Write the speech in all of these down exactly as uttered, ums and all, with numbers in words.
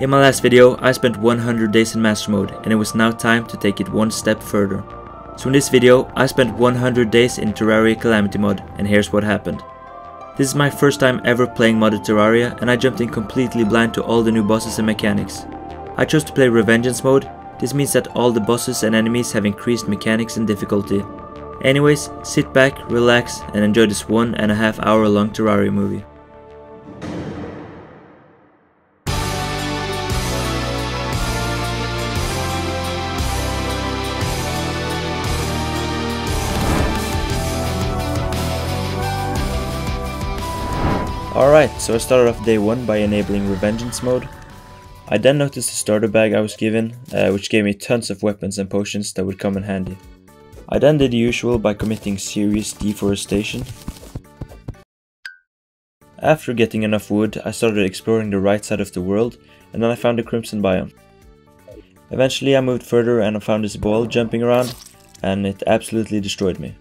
In my last video, I spent one hundred days in master mode and it was now time to take it one step further. So in this video, I spent one hundred days in Terraria Calamity Mode, and here's what happened. This is my first time ever playing modded Terraria, and I jumped in completely blind to all the new bosses and mechanics. I chose to play Revengeance mode. This means that all the bosses and enemies have increased mechanics and difficulty. Anyways, sit back, relax, and enjoy this one and a half hour long Terraria movie. Alright, so I started off day one by enabling Revengeance mode. I then noticed the starter bag I was given, uh, which gave me tons of weapons and potions that would come in handy. I then did the usual by committing serious deforestation. After getting enough wood, I started exploring the right side of the world, and then I found the Crimson biome. Eventually I moved further and I found this ball jumping around, and it absolutely destroyed me.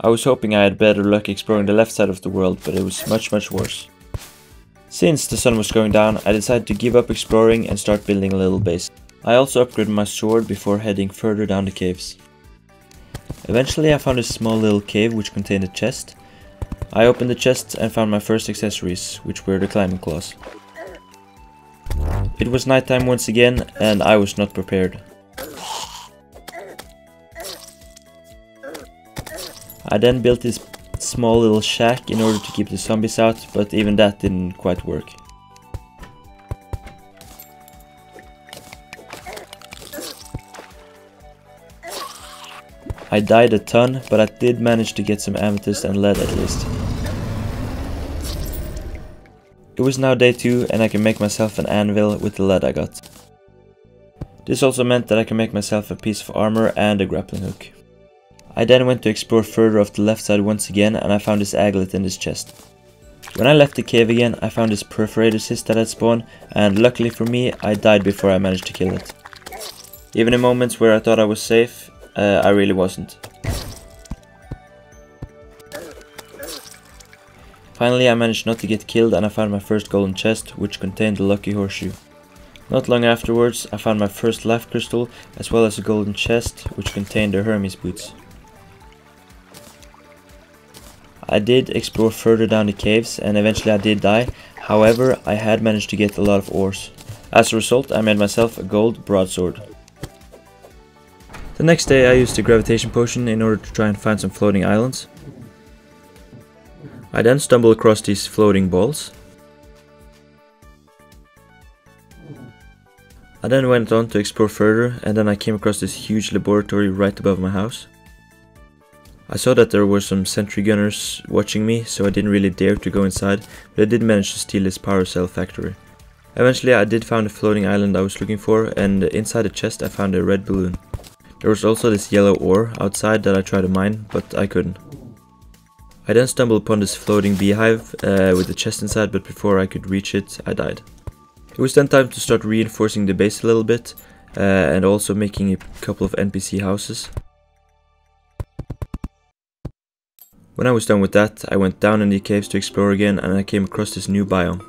I was hoping I had better luck exploring the left side of the world, but it was much much worse. Since the sun was going down, I decided to give up exploring and start building a little base. I also upgraded my sword before heading further down the caves. Eventually I found a small little cave which contained a chest. I opened the chest and found my first accessories, which were the climbing claws. It was nighttime once again and I was not prepared. I then built this small little shack in order to keep the zombies out, but even that didn't quite work. I died a ton, but I did manage to get some amethyst and lead at least. It was now day two and I can make myself an anvil with the lead I got. This also meant that I can make myself a piece of armor and a grappling hook. I then went to explore further off the left side once again and I found this aglet in this chest. When I left the cave again, I found this Perforator Cyst that had spawned, and luckily for me, I died before I managed to kill it. Even in moments where I thought I was safe, uh, I really wasn't. Finally I managed not to get killed and I found my first golden chest, which contained the lucky horseshoe. Not long afterwards, I found my first life crystal, as well as a golden chest, which contained the Hermes boots. I did explore further down the caves and eventually I did die, however I had managed to get a lot of ores. As a result, I made myself a gold broadsword. The next day I used the gravitation potion in order to try and find some floating islands. I then stumbled across these floating balls. I then went on to explore further and then I came across this huge laboratory right above my house. I saw that there were some sentry gunners watching me, so I didn't really dare to go inside, but I did manage to steal this power cell factory. Eventually I did find a floating island I was looking for, and inside the chest I found a red balloon. There was also this yellow ore outside that I tried to mine, but I couldn't. I then stumbled upon this floating beehive uh, with the chest inside, but before I could reach it, I died. It was then time to start reinforcing the base a little bit, uh, and also making a couple of N P C houses. When I was done with that, I went down in the caves to explore again and I came across this new biome.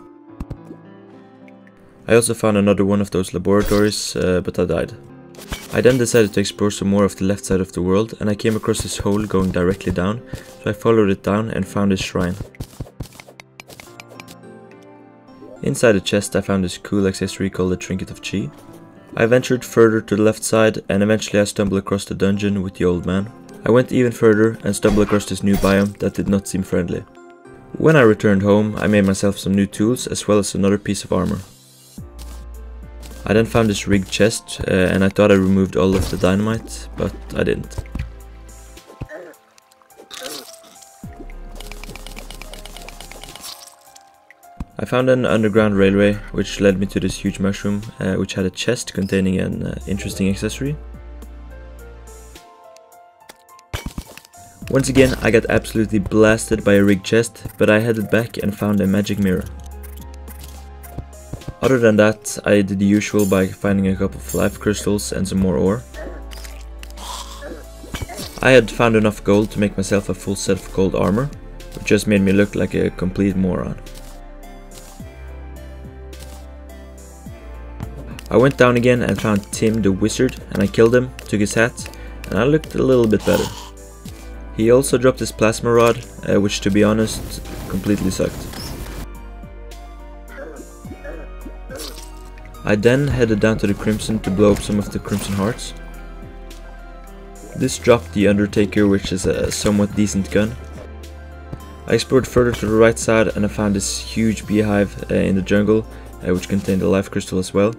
I also found another one of those laboratories, uh, but I died. I then decided to explore some more of the left side of the world and I came across this hole going directly down, so I followed it down and found this shrine. Inside the chest I found this cool accessory called the Trinket of Qi. I ventured further to the left side and eventually I stumbled across the dungeon with the old man. I went even further and stumbled across this new biome that did not seem friendly. When I returned home, I made myself some new tools as well as another piece of armor. I then found this rigged chest uh, and I thought I removed all of the dynamite, but I didn't. I found an underground railway which led me to this huge mushroom uh, which had a chest containing an uh, interesting accessory. Once again, I got absolutely blasted by a rigged chest, but I headed back and found a magic mirror. Other than that, I did the usual by finding a couple of life crystals and some more ore. I had found enough gold to make myself a full set of gold armor, which just made me look like a complete moron. I went down again and found Tim the Wizard, and I killed him, took his hat, and I looked a little bit better. He also dropped his plasma rod, uh, which to be honest, completely sucked. I then headed down to the Crimson to blow up some of the Crimson hearts. This dropped the Undertaker, which is a somewhat decent gun. I explored further to the right side and I found this huge beehive uh, in the jungle, uh, which contained a life crystal as well.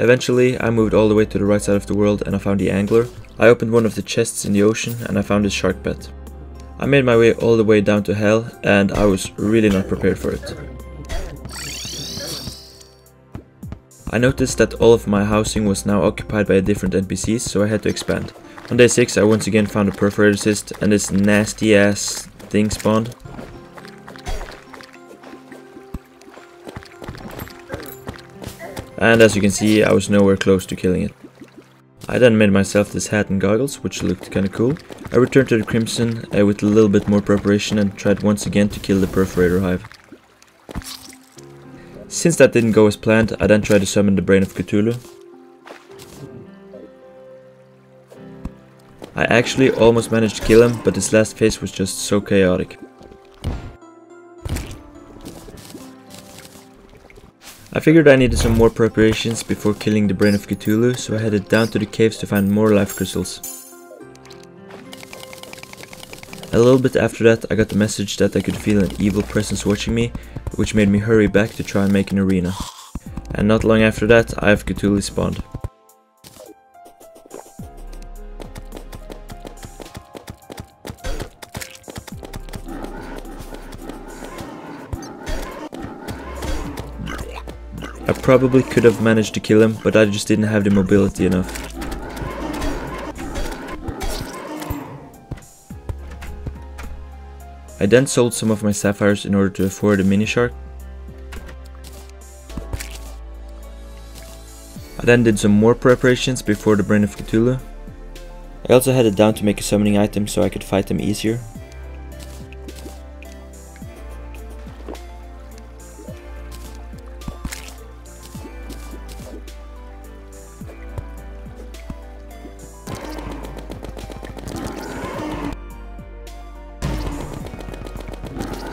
Eventually I moved all the way to the right side of the world and I found the angler. I opened one of the chests in the ocean and I found this shark pet. I made my way all the way down to hell and I was really not prepared for it. I noticed that all of my housing was now occupied by different N P Cs, so I had to expand. On day six I once again found a Perforator Cyst and this nasty ass thing spawned. And as you can see I was nowhere close to killing it. I then made myself this hat and goggles, which looked kinda cool. I returned to the Crimson uh, with a little bit more preparation and tried once again to kill the Perforator Hive. Since that didn't go as planned, I then tried to summon the Brain of Cthulhu. I actually almost managed to kill him, but his last phase was just so chaotic. I figured I needed some more preparations before killing the Brain of Cthulhu, so I headed down to the caves to find more life crystals. A little bit after that I got the message that I could feel an evil presence watching me, which made me hurry back to try and make an arena. And not long after that I have Cthulhu spawned. I probably could have managed to kill him, but I just didn't have the mobility enough. I then sold some of my sapphires in order to afford a mini shark. I then did some more preparations before the Brain of Cthulhu. I also headed down to make a summoning item so I could fight them easier.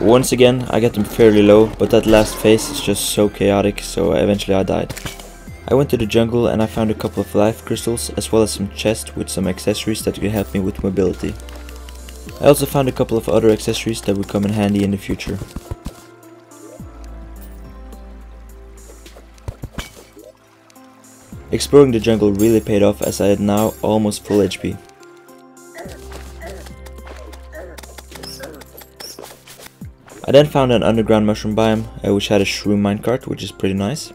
Once again, I got them fairly low, but that last phase is just so chaotic, so eventually I died. I went to the jungle and I found a couple of life crystals, as well as some chests with some accessories that could help me with mobility. I also found a couple of other accessories that would come in handy in the future. Exploring the jungle really paid off, as I had now almost full H P. I then found an underground mushroom biome, uh, which had a shroom minecart, which is pretty nice.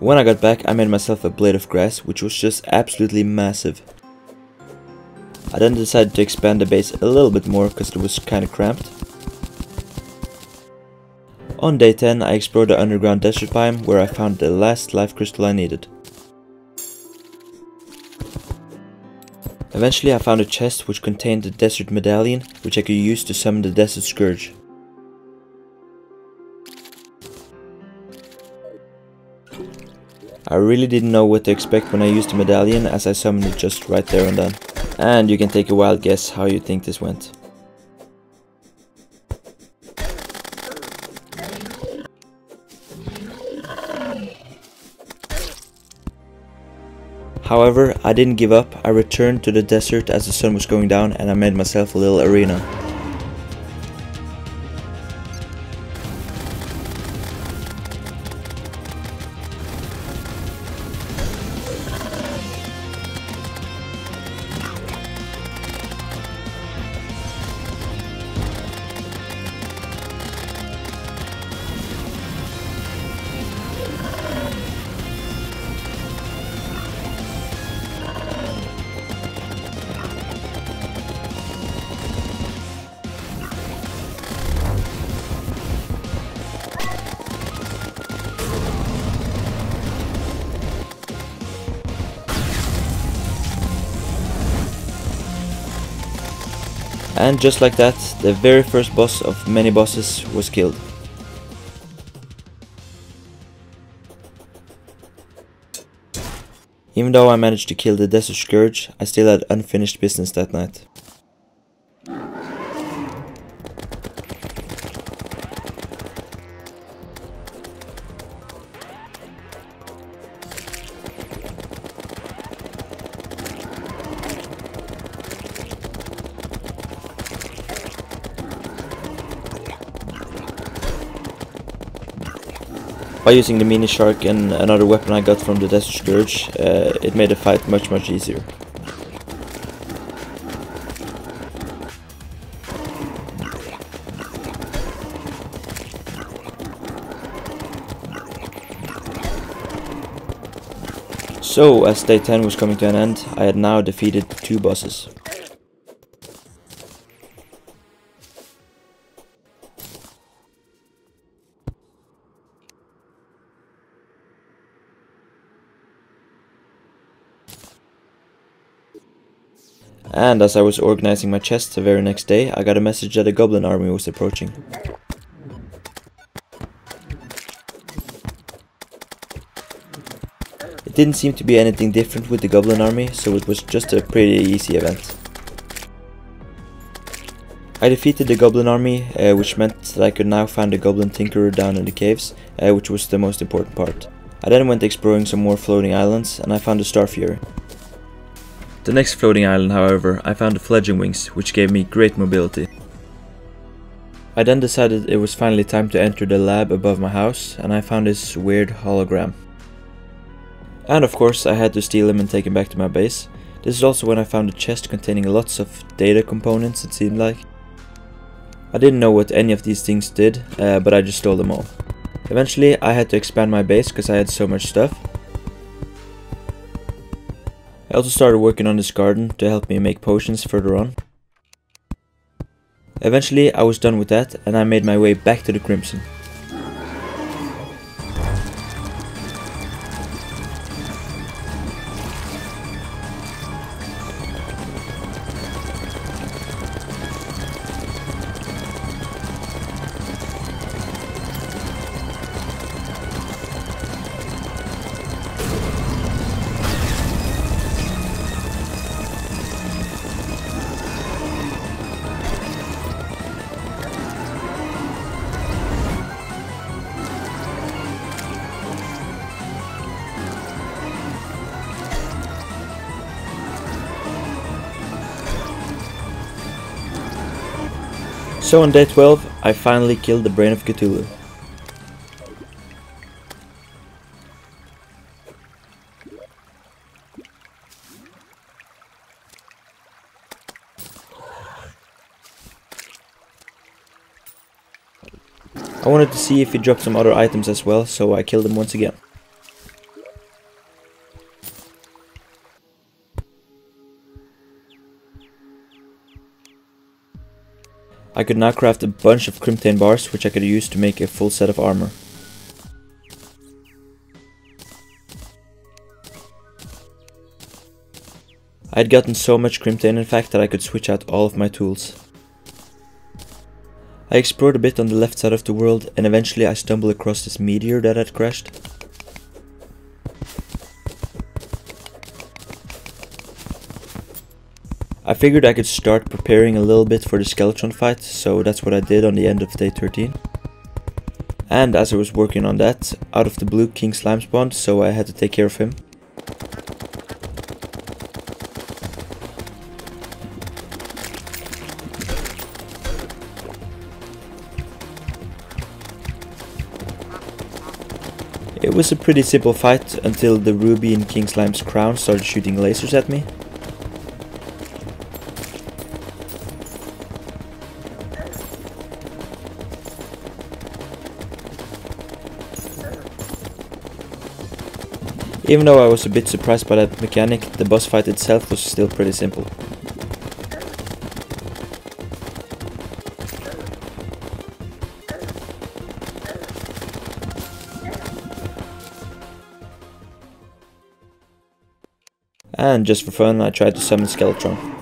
When I got back, I made myself a blade of grass, which was just absolutely massive. I then decided to expand the base a little bit more, because it was kinda cramped. On day ten, I explored the underground desert biome, where I found the last life crystal I needed. Eventually I found a chest which contained the desert medallion, which I could use to summon the Desert Scourge. I really didn't know what to expect when I used the medallion, as I summoned it just right there and then. And you can take a wild guess how you think this went. However, I didn't give up. I returned to the desert as the sun was going down and I made myself a little arena. And just like that, the very first boss of many bosses was killed. Even though I managed to kill the Desert Scourge, I still had unfinished business that night. By using the mini shark and another weapon I got from the Desert Scourge, uh, it made the fight much much easier. So, as day ten was coming to an end, I had now defeated two bosses. And as I was organizing my chest the very next day, I got a message that a goblin army was approaching. It didn't seem to be anything different with the goblin army, so it was just a pretty easy event. I defeated the goblin army, uh, which meant that I could now find the goblin tinkerer down in the caves, uh, which was the most important part. I then went exploring some more floating islands, and I found a star fury. The next floating island, however, I found the fledgling wings, which gave me great mobility. I then decided it was finally time to enter the lab above my house, and I found this weird hologram. And of course I had to steal him and take him back to my base. This is also when I found a chest containing lots of data components, it seemed like. I didn't know what any of these things did, uh, but I just stole them all. Eventually I had to expand my base because I had so much stuff. I also started working on this garden to help me make potions further on. Eventually I was done with that, and I made my way back to the Crimson. So on day twelve, I finally killed the Brain of Cthulhu. I wanted to see if he dropped some other items as well, so I killed him once again. I could now craft a bunch of crimtane bars, which I could use to make a full set of armor. I had gotten so much crimtane, in fact, that I could switch out all of my tools. I explored a bit on the left side of the world, and eventually I stumbled across this meteor that had crashed. I figured I could start preparing a little bit for the skeleton fight, so that's what I did on the end of day thirteen. And as I was working on that, out of the blue King Slime spawned, so I had to take care of him. It was a pretty simple fight until the ruby in King Slime's crown started shooting lasers at me. Even though I was a bit surprised by that mechanic, the boss fight itself was still pretty simple. And just for fun, I tried to summon Skeletron.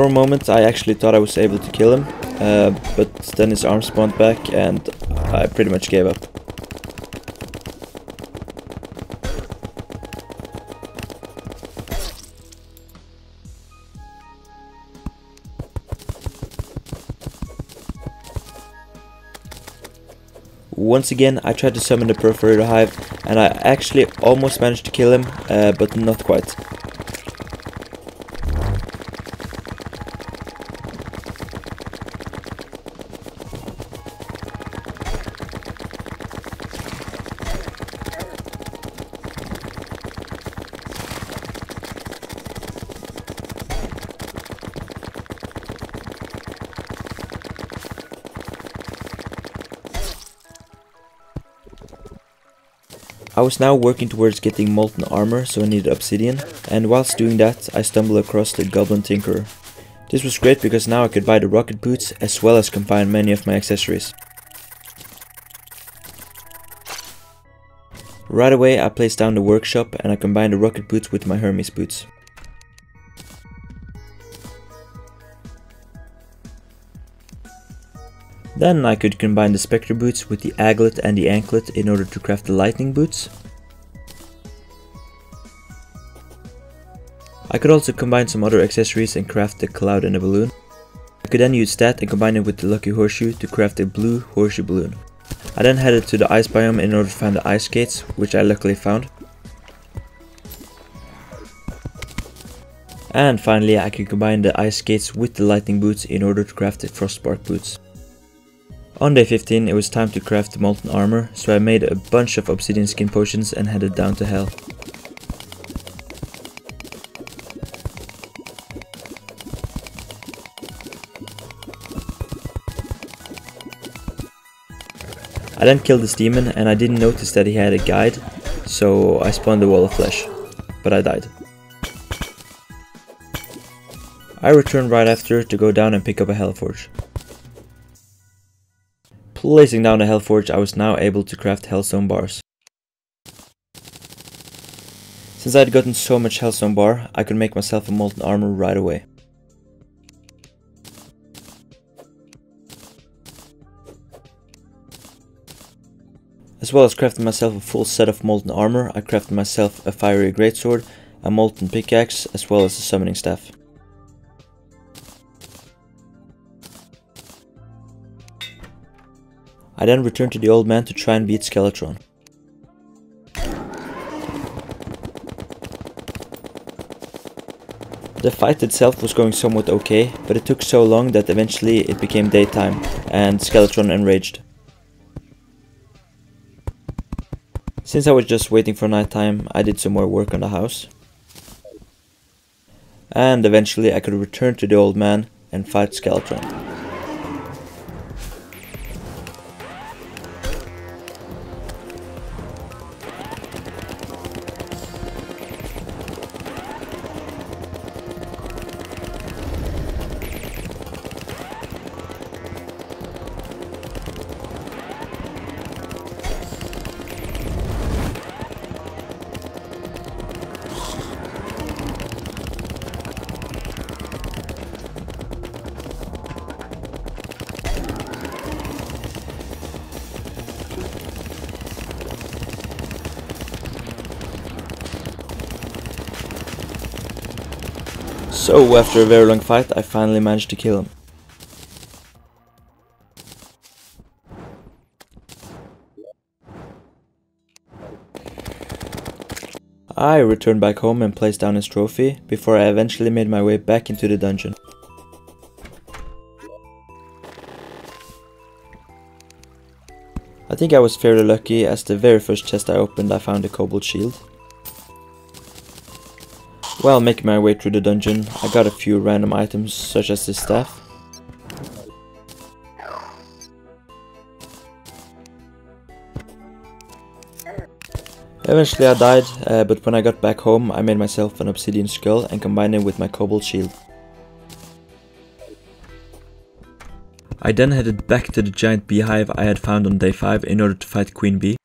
For a moment I actually thought I was able to kill him, uh, but then his arm spawned back and I pretty much gave up. Once again, I tried to summon the Perforator Hive, and I actually almost managed to kill him, uh, but not quite. I was now working towards getting molten armor, so I needed obsidian, and whilst doing that I stumbled across the goblin tinkerer. This was great because now I could buy the rocket boots as well as combine many of my accessories. Right away I placed down the workshop and I combined the rocket boots with my Hermes boots. Then I could combine the Spectre boots with the Aglet and the Anklet in order to craft the Lightning boots. I could also combine some other accessories and craft the Cloud and the Balloon. I could then use that and combine it with the Lucky Horseshoe to craft a blue Horseshoe Balloon. I then headed to the Ice biome in order to find the Ice Gates, which I luckily found. And finally I could combine the Ice Gates with the Lightning boots in order to craft the Frostbark boots. On day fifteen it was time to craft the molten armor, so I made a bunch of obsidian skin potions and headed down to hell. I then killed this demon and I didn't notice that he had a guide, so I spawned the wall of flesh, but I died. I returned right after to go down and pick up a hellforge. Placing down the Hellforge, I was now able to craft Hellstone bars. Since I had gotten so much Hellstone bar, I could make myself a molten armor right away. As well as crafting myself a full set of molten armor, I crafted myself a fiery greatsword, a molten pickaxe, as well as a summoning staff. I then returned to the old man to try and beat Skeletron. The fight itself was going somewhat okay, but it took so long that eventually it became daytime and Skeletron enraged. Since I was just waiting for nighttime, I did some more work on the house. And eventually I could return to the old man and fight Skeletron. So after a very long fight, I finally managed to kill him. I returned back home and placed down his trophy, before I eventually made my way back into the dungeon. I think I was fairly lucky, as the very first chest I opened I found a cobalt shield. While making my way through the dungeon, I got a few random items such as this staff. Eventually I died, uh, but when I got back home I made myself an obsidian skull and combined it with my cobalt shield. I then headed back to the giant beehive I had found on day five in order to fight Queen Bee.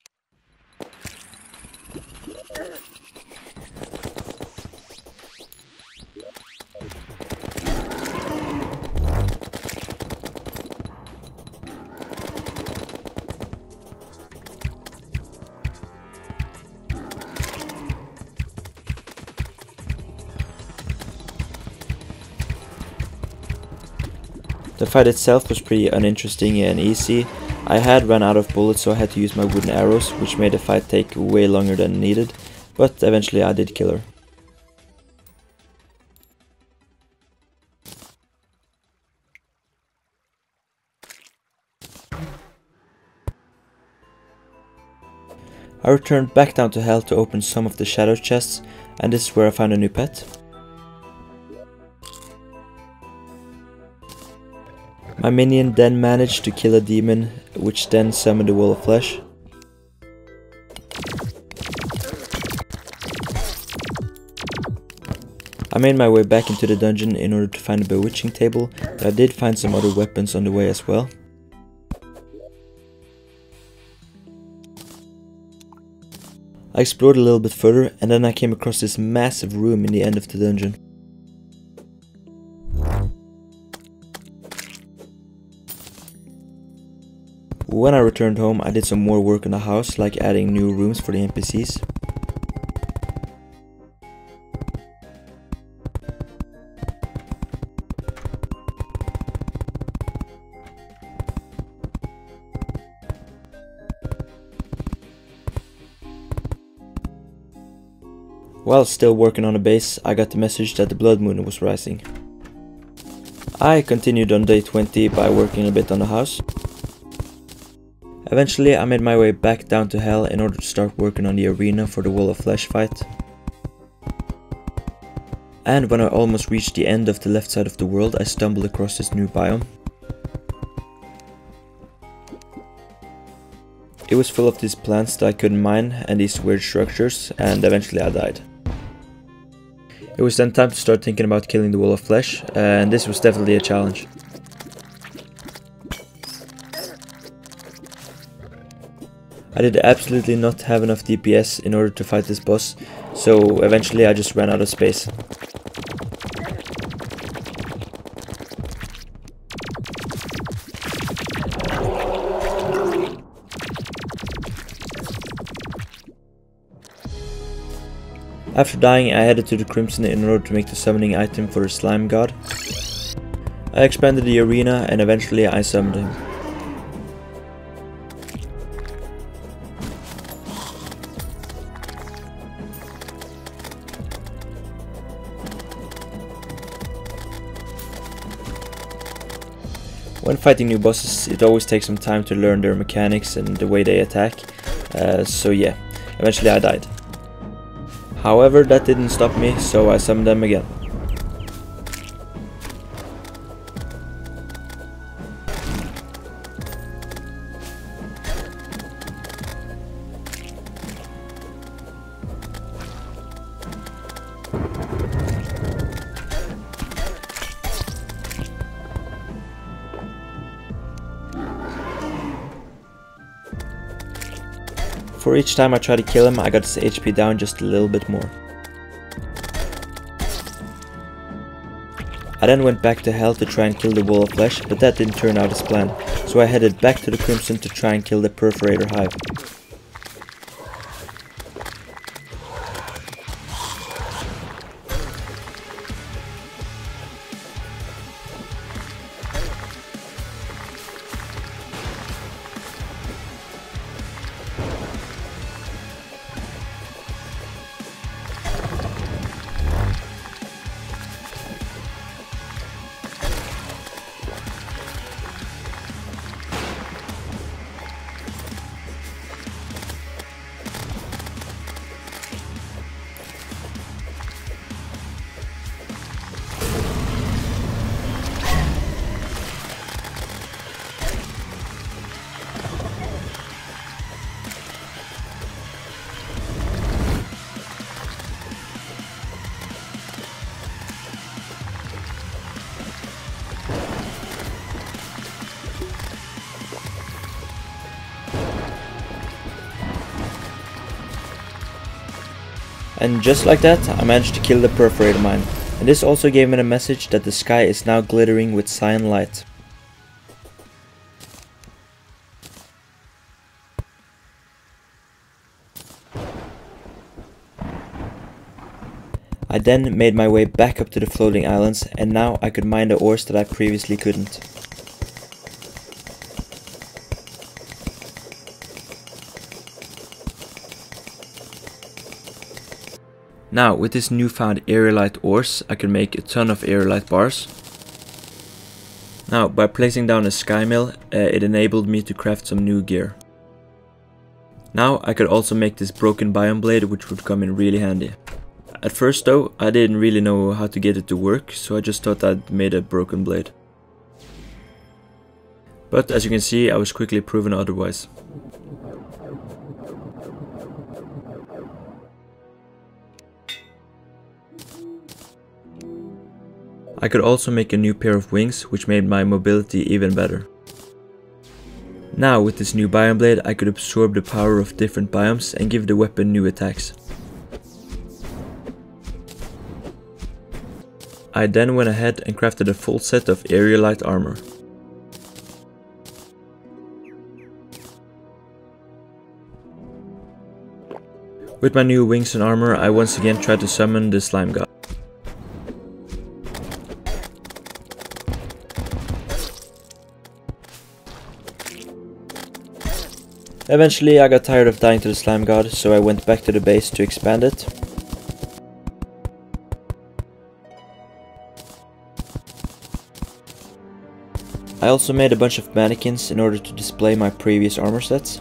The fight itself was pretty uninteresting and easy. I had run out of bullets, so I had to use my wooden arrows, which made the fight take way longer than needed, but eventually I did kill her. I returned back down to hell to open some of the shadow chests, and this is where I found a new pet. My minion then managed to kill a demon, which then summoned the wall of flesh. I made my way back into the dungeon in order to find a bewitching table, but I did find some other weapons on the way as well. I explored a little bit further, and then I came across this massive room in the end of the dungeon. When I returned home, I did some more work on the house, like adding new rooms for the N P Cs. While still working on the base, I got the message that the Blood Moon was rising. I continued on day twenty by working a bit on the house. Eventually, I made my way back down to hell in order to start working on the arena for the Wall of Flesh fight. And when I almost reached the end of the left side of the world, I stumbled across this new biome. It was full of these plants that I couldn't mine and these weird structures, and eventually I died. It was then time to start thinking about killing the Wall of Flesh, and this was definitely a challenge. I did absolutely not have enough D P S in order to fight this boss, so eventually I just ran out of space. After dying, I headed to the Crimson in order to make the summoning item for the slime god. I expanded the arena and eventually I summoned him. When fighting new bosses, it always takes some time to learn their mechanics and the way they attack, uh, so yeah, eventually I died. However, that didn't stop me, so I summoned them again. For each time I tried to kill him, I got his H P down just a little bit more. I then went back to hell to try and kill the Wall of Flesh, but that didn't turn out as planned, so I headed back to the Crimson to try and kill the Perforator Hive. And just like that, I managed to kill the Perforator Mine, and this also gave me the message that the sky is now glittering with cyan light. I then made my way back up to the floating islands, and now I could mine the ores that I previously couldn't. Now, with this newfound aerolite ores, I can make a ton of aerolite bars. Now, by placing down a sky mill, uh, it enabled me to craft some new gear. Now, I could also make this broken biome blade, which would come in really handy. At first though, I didn't really know how to get it to work, so I just thought I'd made a broken blade. But as you can see, I was quickly proven otherwise. I could also make a new pair of wings, which made my mobility even better. Now with this new biome blade, I could absorb the power of different biomes and give the weapon new attacks. I then went ahead and crafted a full set of aerolite armor. With my new wings and armor, I once again tried to summon the slime god. Eventually I got tired of dying to the slime god, so I went back to the base to expand it. I also made a bunch of mannequins in order to display my previous armor sets.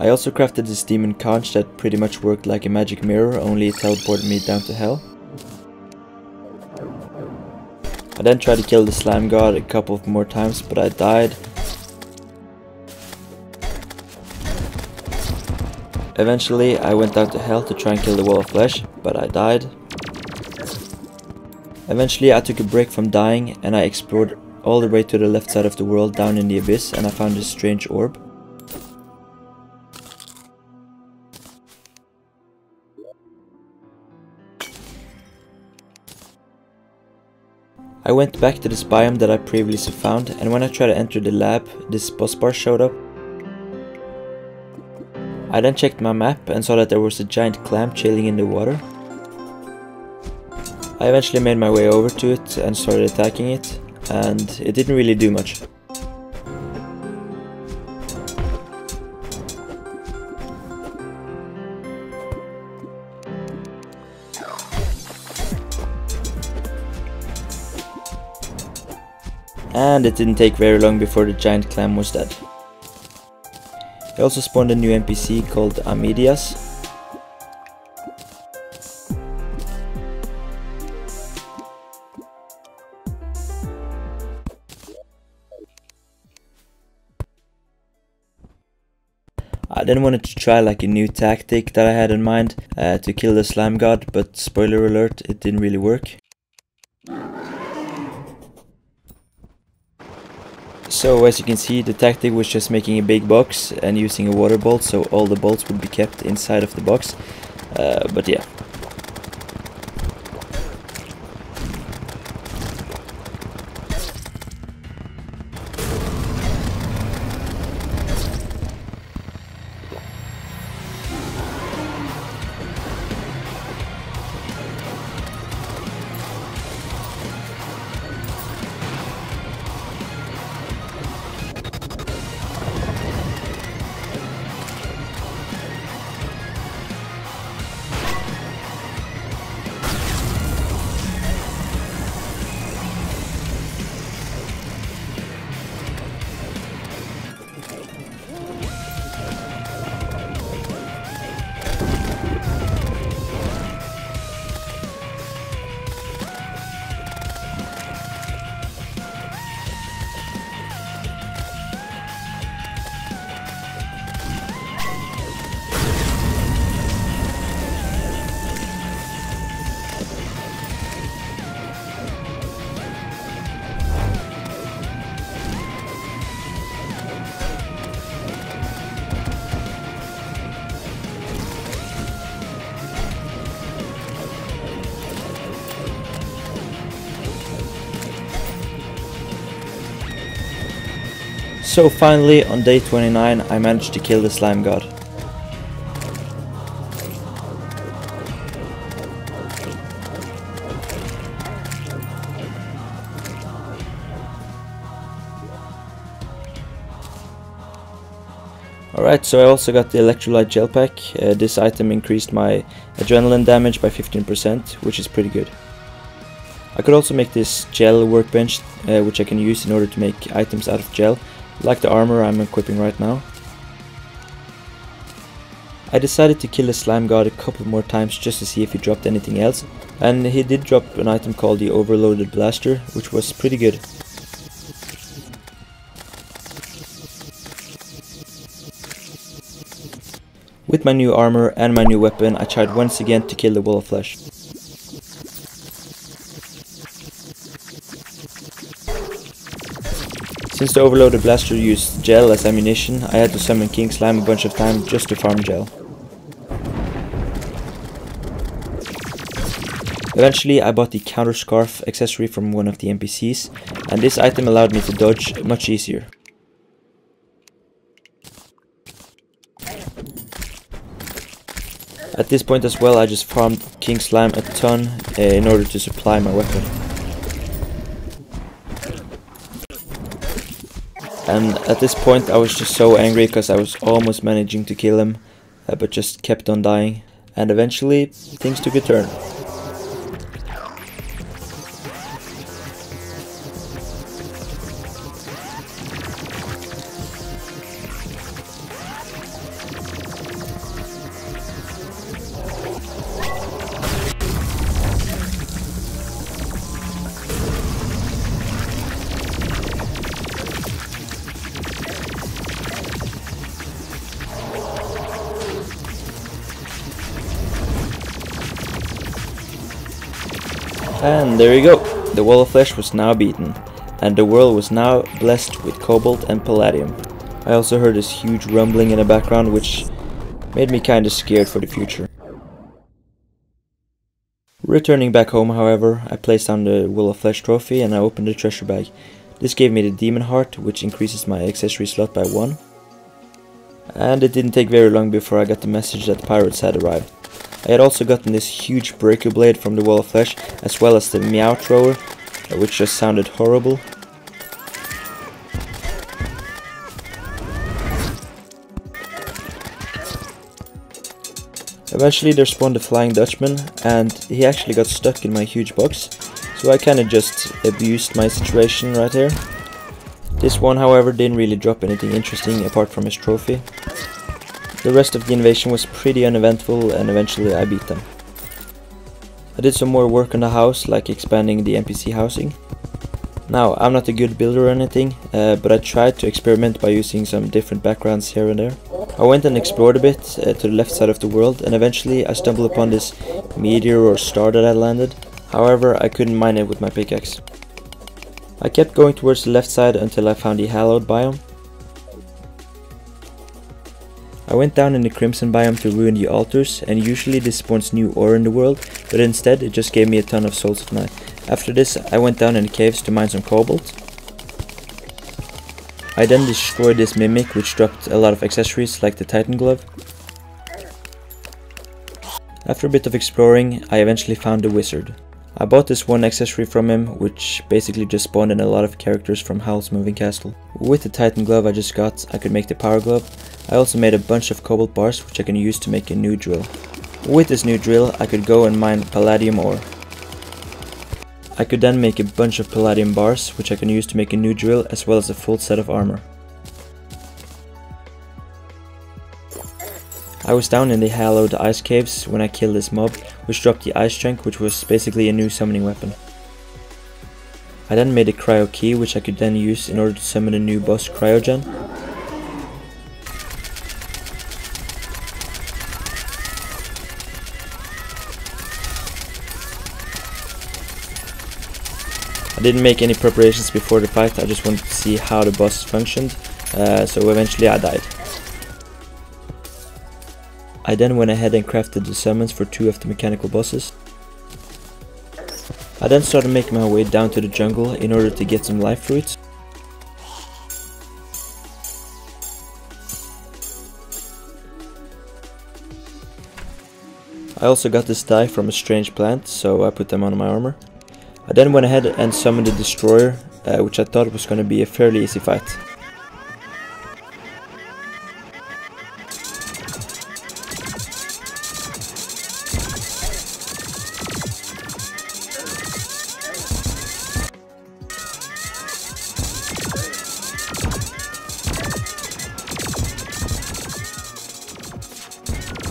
I also crafted this demon conch that pretty much worked like a magic mirror, only it teleported me down to hell. I then tried to kill the slime god a couple of more times, but I died. Eventually I went down to hell to try and kill the wall of flesh, but I died. Eventually I took a break from dying and I explored all the way to the left side of the world down in the abyss, and I found this strange orb. I went back to this biome that I previously found, and when I tried to enter the lab, this boss bar showed up. I then checked my map and saw that there was a giant clam chilling in the water. I eventually made my way over to it and started attacking it, and it didn't really do much. And it didn't take very long before the giant clam was dead. I also spawned a new N P C called Amidias. I then wanted to try like a new tactic that I had in mind uh, to kill the slime god, but spoiler alert, it didn't really work. So as you can see, the tactic was just making a big box and using a water bolt, so all the bolts would be kept inside of the box, uh, but yeah. So finally, on day twenty-nine, I managed to kill the slime god. Alright, so I also got the electrolyte gel pack. Uh, this item increased my adrenaline damage by fifteen percent, which is pretty good. I could also make this gel workbench, uh, which I can use in order to make items out of gel, like the armor I'm equipping right now. I decided to kill the slime god a couple more times just to see if he dropped anything else, and he did drop an item called the overloaded blaster, which was pretty good. With my new armor and my new weapon, I tried once again to kill the wall of flesh. Since the overloaded blaster used gel as ammunition, I had to summon King Slime a bunch of times just to farm gel. Eventually I bought the counter scarf accessory from one of the N P Cs, and this item allowed me to dodge much easier. At this point as well, I just farmed King Slime a ton uh, in order to supply my weapon. And at this point I was just so angry because I was almost managing to kill him, uh, but just kept on dying. And eventually things took a turn. And there you go, the wall of flesh was now beaten, and the world was now blessed with cobalt and palladium. I also heard this huge rumbling in the background, which made me kinda scared for the future. Returning back home, however, I placed down the wall of flesh trophy and I opened the treasure bag. This gave me the demon heart, which increases my accessory slot by one. And it didn't take very long before I got the message that pirates had arrived. I had also gotten this huge breaker blade from the wall of flesh, as well as the meow thrower, which just sounded horrible. Eventually there spawned a flying Dutchman, and he actually got stuck in my huge box, so I kinda just abused my situation right here. This one, however, didn't really drop anything interesting apart from his trophy. The rest of the invasion was pretty uneventful, and eventually I beat them. I did some more work on the house, like expanding the N P C housing. Now, I'm not a good builder or anything, uh, but I tried to experiment by using some different backgrounds here and there. I went and explored a bit uh, to the left side of the world, and eventually I stumbled upon this meteor or star that I landed. However, I couldn't mine it with my pickaxe. I kept going towards the left side until I found the hallowed biome. I went down in the Crimson biome to ruin the altars, and usually this spawns new ore in the world, but instead it just gave me a ton of souls of night. After this I went down in the caves to mine some cobalt. I then destroyed this mimic, which dropped a lot of accessories like the titan glove. After a bit of exploring, I eventually found the wizard. I bought this one accessory from him, which basically just spawned in a lot of characters from Howl's Moving Castle. With the titan glove I just got, I could make the power glove. I also made a bunch of cobalt bars, which I can use to make a new drill. With this new drill, I could go and mine palladium ore. I could then make a bunch of palladium bars, which I can use to make a new drill, as well as a full set of armor. I was down in the hallowed ice caves when I killed this mob, which dropped the ice chunk, which was basically a new summoning weapon. I then made a cryo key, which I could then use in order to summon a new boss, Cryogen. I didn't make any preparations before the fight, I just wanted to see how the boss functioned, uh, so eventually I died. I then went ahead and crafted the summons for two of the mechanical bosses. I then started making my way down to the jungle in order to get some life fruits. I also got this dye from a strange plant, so I put them on my armor. I then went ahead and summoned the destroyer, uh, which I thought was going to be a fairly easy fight.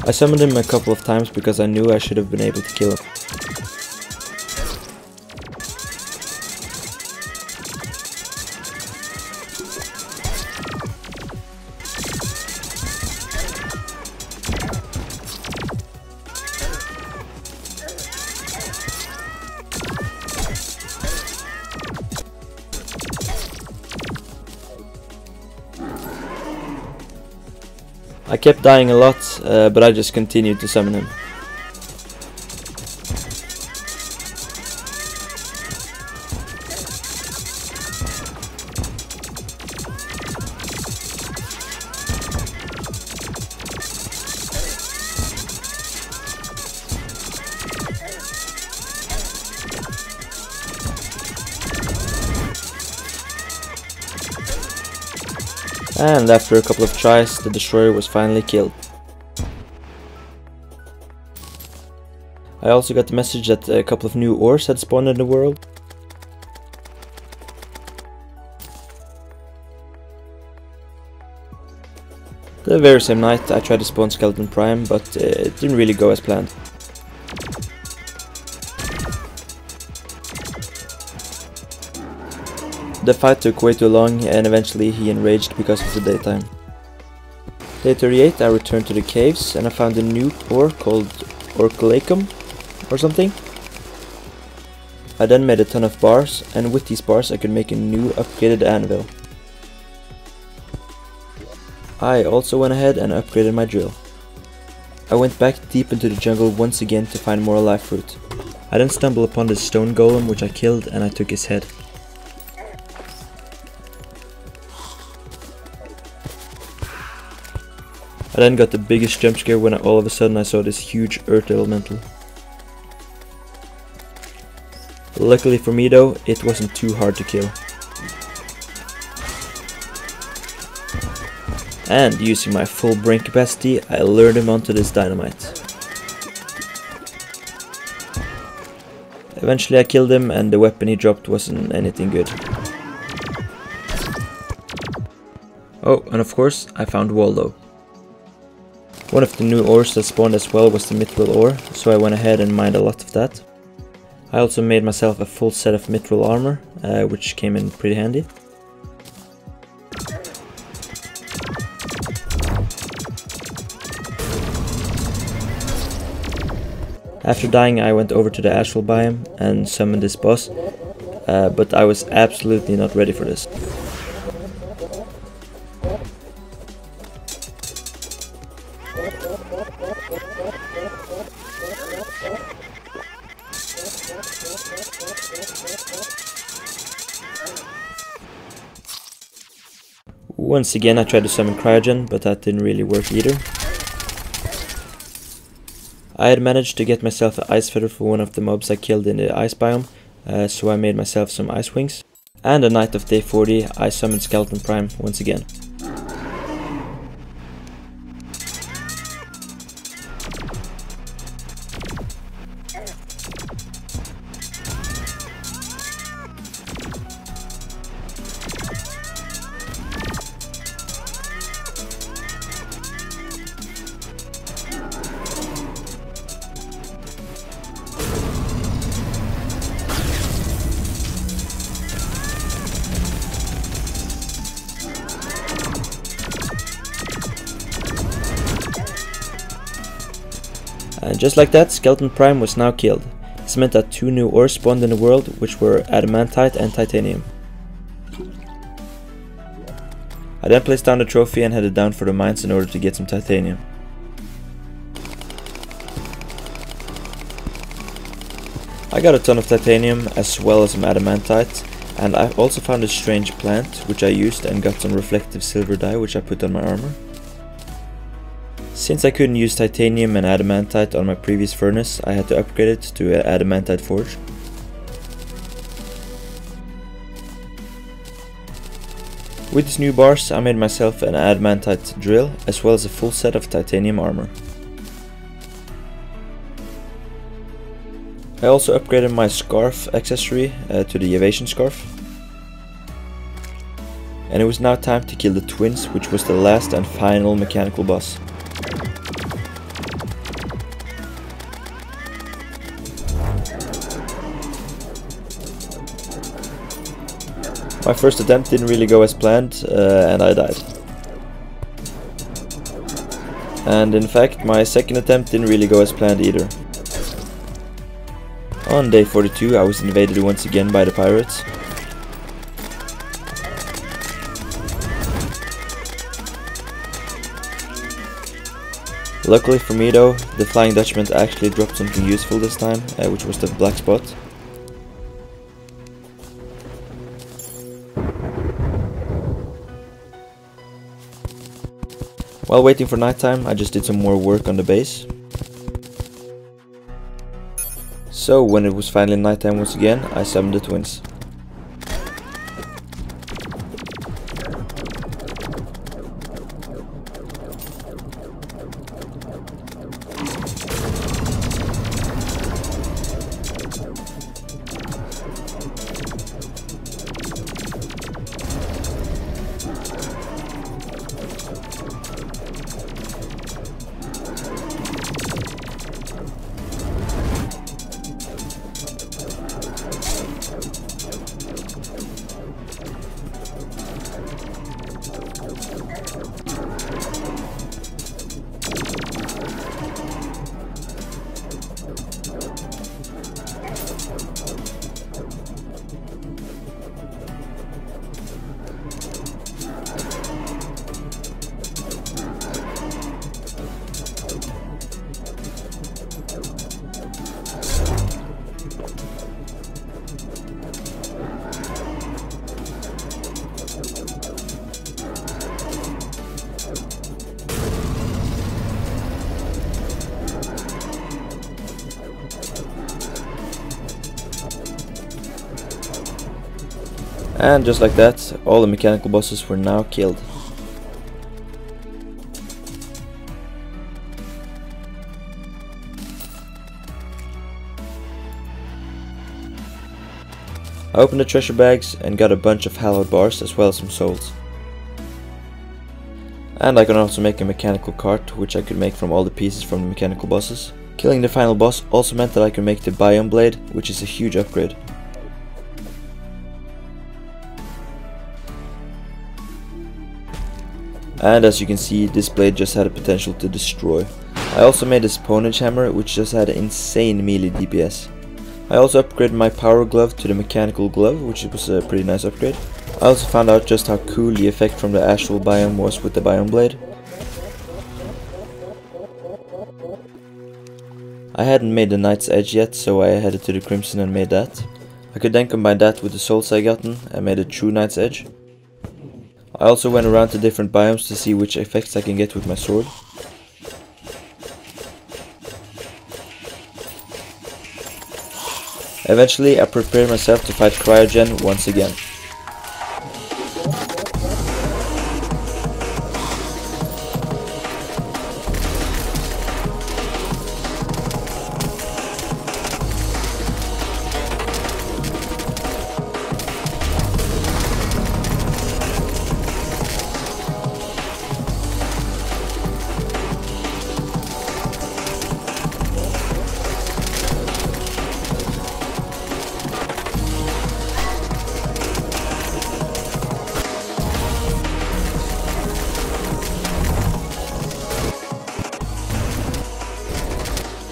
I summoned him a couple of times because I knew I should have been able to kill him. I kept dying a lot, uh, but I just continued to summon him. And after a couple of tries, the destroyer was finally killed. I also got the message that a couple of new ores had spawned in the world. The very same night I tried to spawn Skeleton Prime, but it didn't really go as planned. The fight took way too long, and eventually he enraged because of the daytime. Day thirty-eight I returned to the caves and I found a new ore called orcalacum or something. I then made a ton of bars, and with these bars I could make a new upgraded anvil. I also went ahead and upgraded my drill. I went back deep into the jungle once again to find more life fruit. I then stumbled upon this stone golem which I killed, and I took his head. I then got the biggest jump scare when I, all of a sudden I saw this huge earth elemental. Luckily for me though, it wasn't too hard to kill. And using my full brain capacity, I lured him onto this dynamite. Eventually I killed him, and the weapon he dropped wasn't anything good. Oh, and of course I found Waldo. One of the new ores that spawned as well was the mithril ore, so I went ahead and mined a lot of that. I also made myself a full set of mithril armor, uh, which came in pretty handy. After dying, I went over to the astral biome and summoned this boss, uh, but I was absolutely not ready for this. Once again I tried to summon Cryogen, but that didn't really work either. I had managed to get myself an ice feather for one of the mobs I killed in the ice biome, uh, so I made myself some ice wings. And the night of day forty I summoned Skeleton Prime once again. And just like that, Skeleton Prime was now killed. This meant that two new ores spawned in the world, which were adamantite and titanium. I then placed down the trophy and headed down for the mines in order to get some titanium. I got a ton of titanium as well as some adamantite, and I also found a strange plant which I used and got some reflective silver dye which I put on my armor. Since I couldn't use titanium and adamantite on my previous furnace, I had to upgrade it to an adamantite forge. With these new bars, I made myself an adamantite drill, as well as a full set of titanium armor. I also upgraded my scarf accessory uh, to the evasion scarf. And it was now time to kill the twins, which was the last and final mechanical boss. My first attempt didn't really go as planned, uh, and I died. And in fact, my second attempt didn't really go as planned either. On day forty-two, I was invaded once again by the pirates. Luckily for me though, the flying Dutchman actually dropped something useful this time, uh, which was the black spot. While waiting for nighttime, I just did some more work on the base. So when it was finally nighttime once again, I summoned the twins. And just like that, all the mechanical bosses were now killed. I opened the treasure bags and got a bunch of hallowed bars as well as some souls. And I can also make a mechanical cart, which I could make from all the pieces from the mechanical bosses. Killing the final boss also meant that I could make the biome blade, which is a huge upgrade. And as you can see, this blade just had a potential to destroy. I also made this ponage hammer, which just had an insane melee D P S. I also upgraded my power glove to the mechanical glove, which was a pretty nice upgrade. I also found out just how cool the effect from the astral biome was with the biome blade. I hadn't made the Knight's Edge yet, so I headed to the Crimson and made that. I could then combine that with the souls I gotten and made a true Knight's Edge. I also went around to different biomes to see which effects I can get with my sword. Eventually I prepared myself to fight Cryogen once again.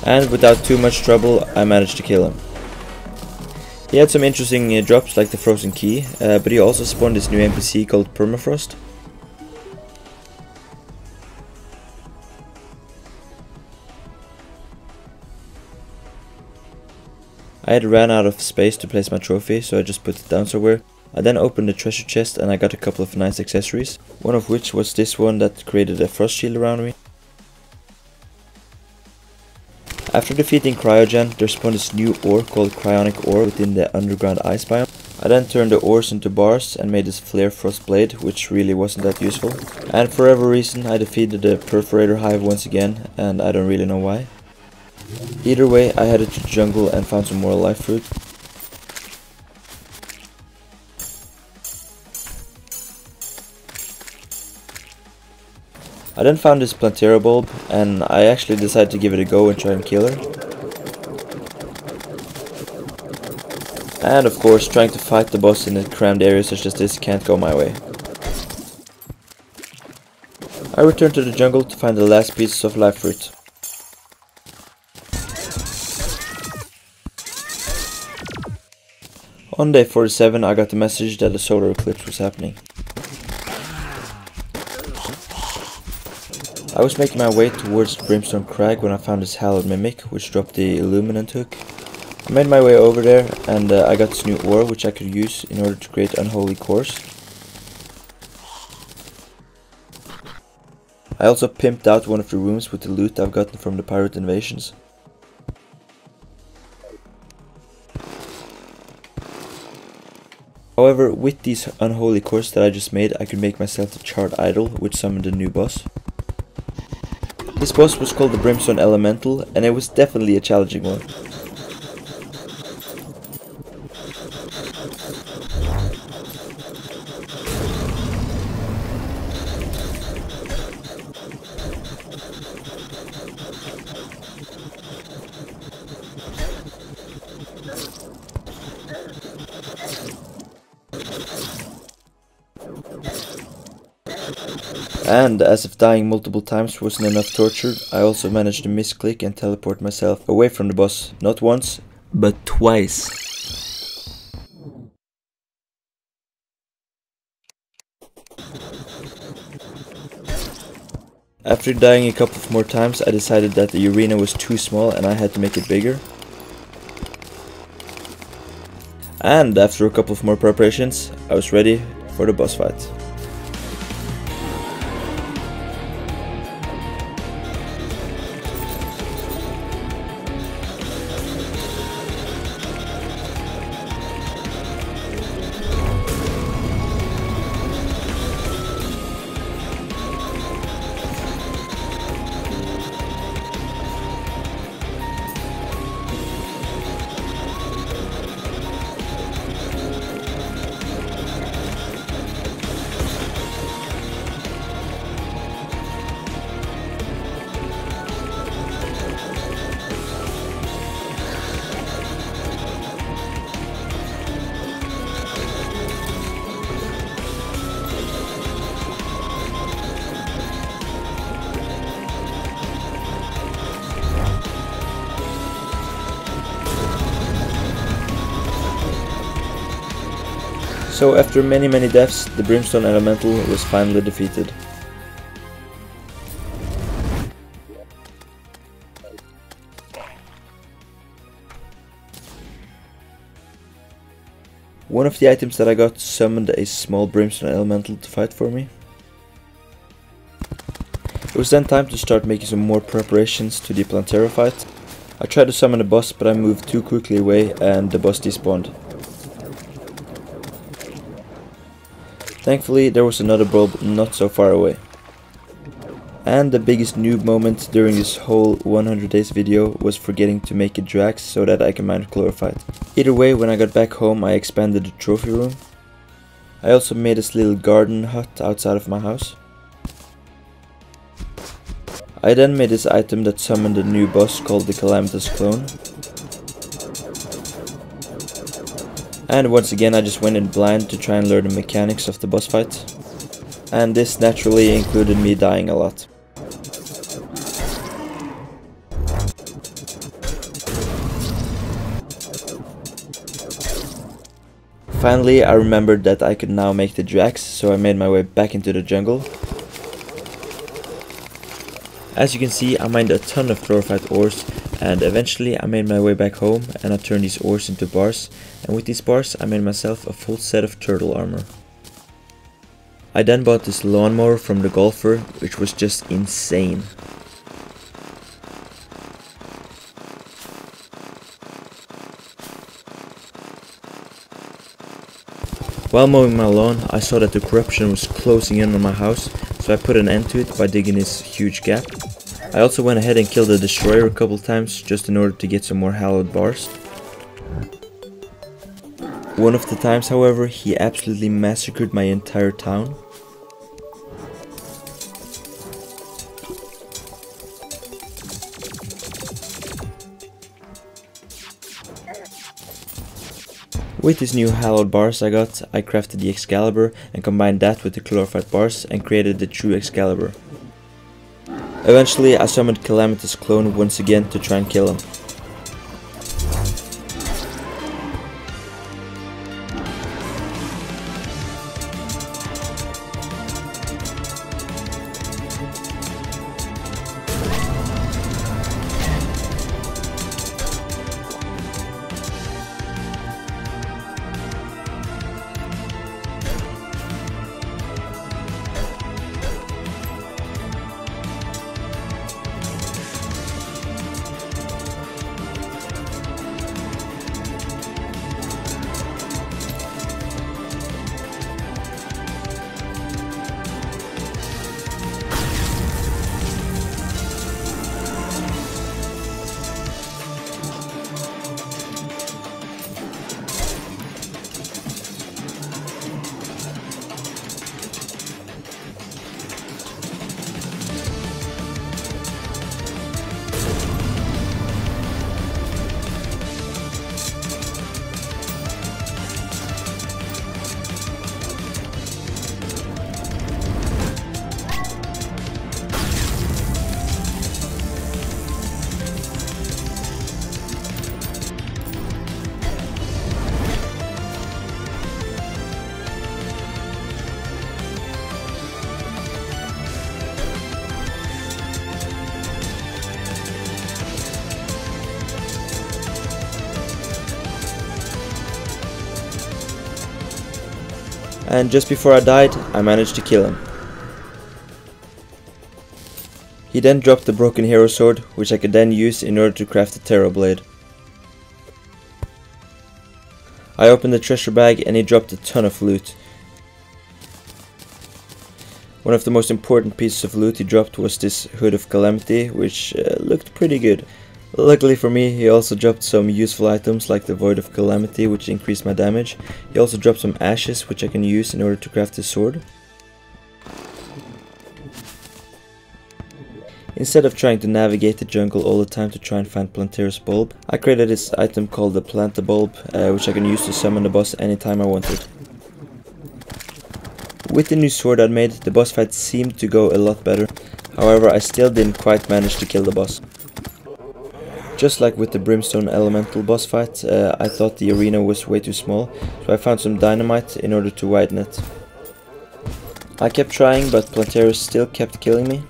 And without too much trouble, I managed to kill him. He had some interesting uh, drops like the frozen key, uh, but he also spawned this new N P C called Permafrost. I had ran out of space to place my trophy, so I just put it down somewhere. I then opened the treasure chest and I got a couple of nice accessories, one of which was this one that created a frost shield around me. After defeating Cryogen, there spawned this new ore called Cryonic Ore within the underground ice biome. I then turned the ores into bars and made this flare frost blade, which really wasn't that useful. And for whatever reason, I defeated the Perforator Hive once again, and I don't really know why. Either way, I headed to the jungle and found some more life fruit. I then found this Plantera bulb, and I actually decided to give it a go and try and kill her. And of course, trying to fight the boss in a crammed area such as this can't go my way. I return to the jungle to find the last pieces of life fruit. On day forty-seven, I got the message that a solar eclipse was happening. I was making my way towards Brimstone Crag when I found this hallowed mimic, which dropped the illuminant hook. I made my way over there, and uh, I got this new ore, which I could use in order to create unholy cores. I also pimped out one of the rooms with the loot I've gotten from the pirate invasions. However, with these unholy cores that I just made, I could make myself a charred idol, which summoned the new boss. This boss was called the Brimstone Elemental, and it was definitely a challenging one. And as if dying multiple times wasn't enough torture, I also managed to misclick and teleport myself away from the boss, not once, but twice. After dying a couple of more times, I decided that the arena was too small and I had to make it bigger. And after a couple of more preparations, I was ready for the boss fight. So after many many deaths, the Brimstone Elemental was finally defeated. One of the items that I got summoned a small Brimstone Elemental to fight for me. It was then time to start making some more preparations to the Plantera fight. I tried to summon the boss, but I moved too quickly away and the boss despawned. Thankfully, there was another bulb not so far away. And the biggest noob moment during this whole one hundred days video was forgetting to make a Drax so that I can mine chlorophyte. Either way, when I got back home, I expanded the trophy room. I also made this little garden hut outside of my house. I then made this item that summoned a new boss called the Calamitous Clone. And once again I just went in blind to try and learn the mechanics of the boss fight. And this naturally included me dying a lot. Finally I remembered that I could now make the Drax, so I made my way back into the jungle. As you can see, I mined a ton of chlorophyte ores, and eventually I made my way back home and I turned these ores into bars, and with these bars I made myself a full set of turtle armor. I then bought this lawnmower from the golfer, which was just insane. While mowing my lawn, I saw that the corruption was closing in on my house, so I put an end to it by digging this huge gap. I also went ahead and killed the destroyer a couple times, just in order to get some more hallowed bars. One of the times, however, he absolutely massacred my entire town. With these new hallowed bars I got, I crafted the Excalibur and combined that with the chlorophyte bars and created the true Excalibur. Eventually I summoned Calamitous clone once again to try and kill him. And just before I died, I managed to kill him. He then dropped the broken hero sword, which I could then use in order to craft the Terra blade. I opened the treasure bag and he dropped a ton of loot. One of the most important pieces of loot he dropped was this Hood of Calamity, which uh, looked pretty good. Luckily for me, he also dropped some useful items like the Void of Calamity, which increased my damage. He also dropped some ashes, which I can use in order to craft his sword. Instead of trying to navigate the jungle all the time to try and find Plantaris Bulb, I created this item called the Planta Bulb, uh, which I can use to summon the boss anytime I wanted. With the new sword I'd made, the boss fight seemed to go a lot better. However, I still didn't quite manage to kill the boss. Just like with the Brimstone Elemental boss fight, uh, I thought the arena was way too small, so I found some dynamite in order to widen it. I kept trying, but Plantaris still kept killing me.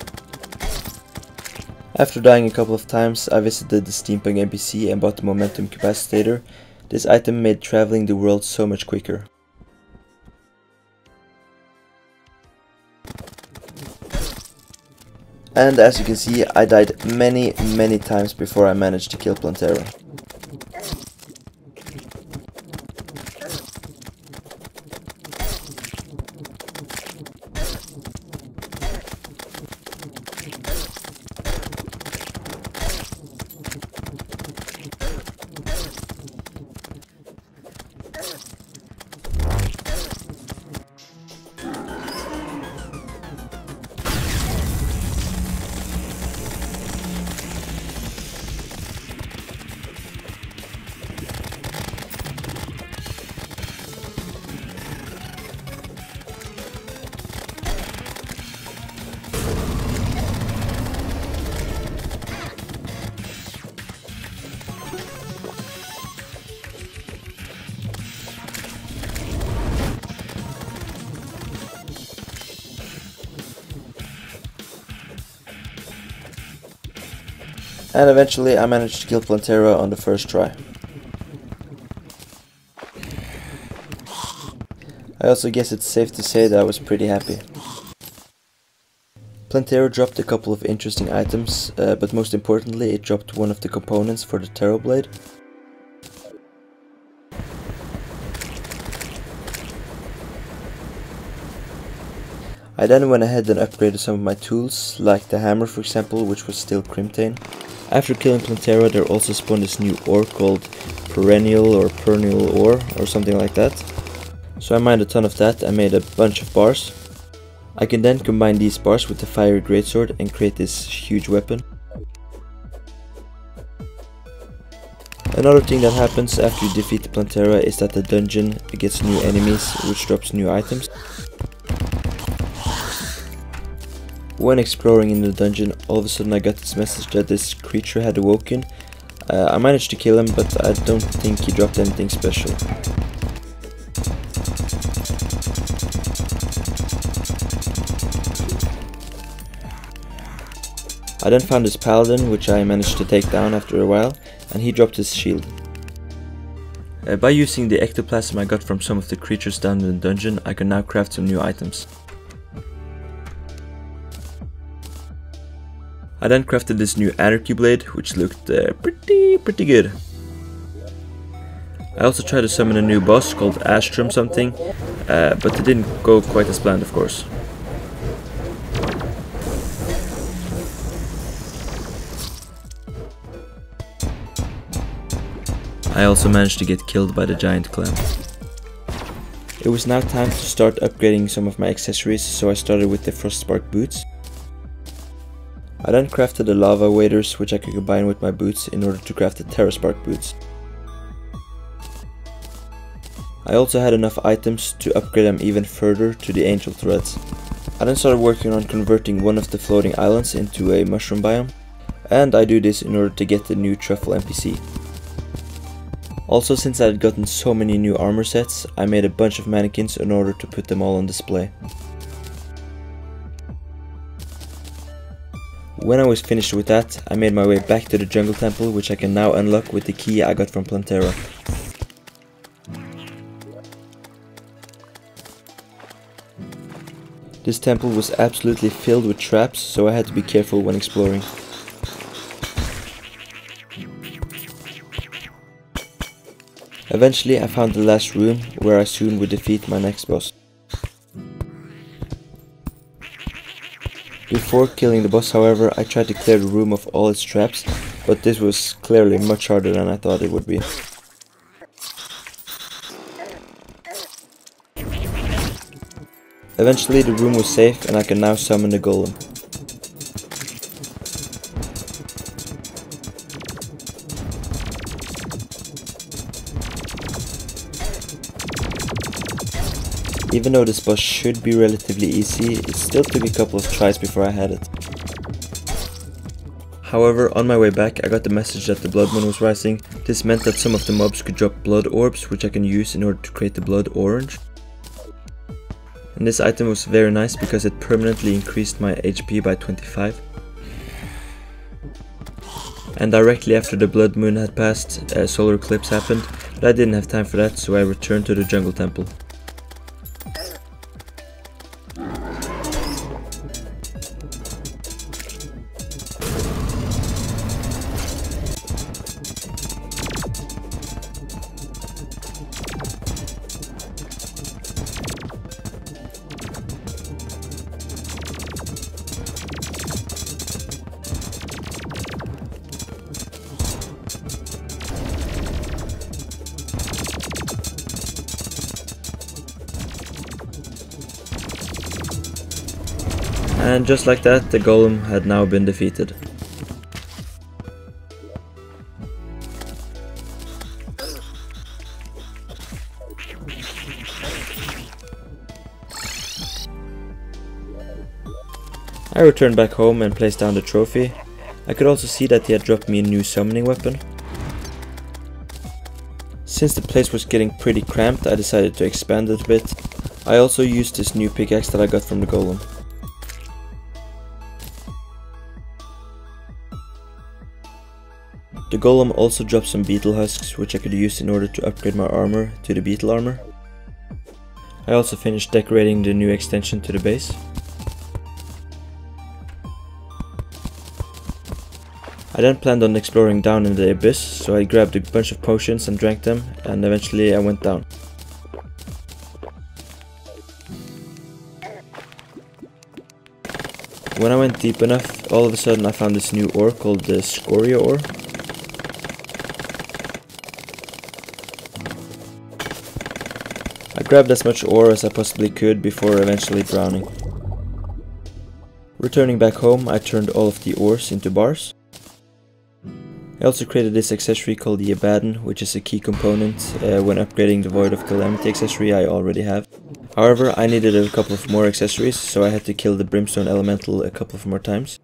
After dying a couple of times, I visited the Steampunk N P C and bought the Momentum Capacitor. This item made traveling the world so much quicker. And as you can see, I died many, many times before I managed to kill Plantera. And eventually I managed to kill Plantera on the first try. I also guess it's safe to say that I was pretty happy. Plantera dropped a couple of interesting items, uh, but most importantly it dropped one of the components for the Terra blade. I then went ahead and upgraded some of my tools, like the hammer for example, which was still Crimtane. After killing Plantera there also spawned this new ore called Perennial or Perennial Ore or something like that. So I mined a ton of that and made a bunch of bars. I can then combine these bars with the Fiery Greatsword and create this huge weapon. Another thing that happens after you defeat the Plantera is that the dungeon gets new enemies, which drops new items. When exploring in the dungeon, all of a sudden I got this message that this creature had awoken. Uh, I managed to kill him, but I don't think he dropped anything special. I then found this paladin, which I managed to take down after a while, and he dropped his shield. Uh, by using the ectoplasm I got from some of the creatures down in the dungeon, I can now craft some new items. I then crafted this new anarchy blade, which looked uh, pretty, pretty good. I also tried to summon a new boss called Astrum something, uh, but it didn't go quite as planned, of course. I also managed to get killed by the giant clam. It was now time to start upgrading some of my accessories, so I started with the Frostspark boots. I then crafted the lava waders, which I could combine with my boots in order to craft the Terraspark boots. I also had enough items to upgrade them even further to the angel threads. I then started working on converting one of the floating islands into a mushroom biome, and I do this in order to get the new truffle N P C. Also, since I had gotten so many new armor sets, I made a bunch of mannequins in order to put them all on display. When I was finished with that, I made my way back to the jungle temple, which I can now unlock with the key I got from Plantera. This temple was absolutely filled with traps, so I had to be careful when exploring. Eventually I found the last room, where I soon would defeat my next boss. Before killing the boss, however, I tried to clear the room of all its traps, but this was clearly much harder than I thought it would be. Eventually the room was safe and I can now summon the golem. Even though this boss should be relatively easy, it still took a couple of tries before I had it. However, on my way back I got the message that the Blood Moon was rising. This meant that some of the mobs could drop blood orbs, which I can use in order to create the blood orange. And this item was very nice because it permanently increased my H P by twenty-five. And directly after the Blood Moon had passed, a solar eclipse happened, but I didn't have time for that, so I returned to the jungle temple. And just like that, the golem had now been defeated. I returned back home and placed down the trophy. I could also see that he had dropped me a new summoning weapon. Since the place was getting pretty cramped, I decided to expand it a bit. I also used this new pickaxe that I got from the golem. The golem also dropped some beetle husks, which I could use in order to upgrade my armor to the beetle armor. I also finished decorating the new extension to the base. I then planned on exploring down in the abyss, so I grabbed a bunch of potions and drank them, and eventually I went down. When I went deep enough, all of a sudden I found this new ore called the Scoria ore. I grabbed as much ore as I possibly could before eventually drowning. Returning back home, I turned all of the ores into bars. I also created this accessory called the Abaddon, which is a key component uh, when upgrading the Void of Calamity accessory I already have. However, I needed a couple of more accessories, so I had to kill the Brimstone Elemental a couple of more times.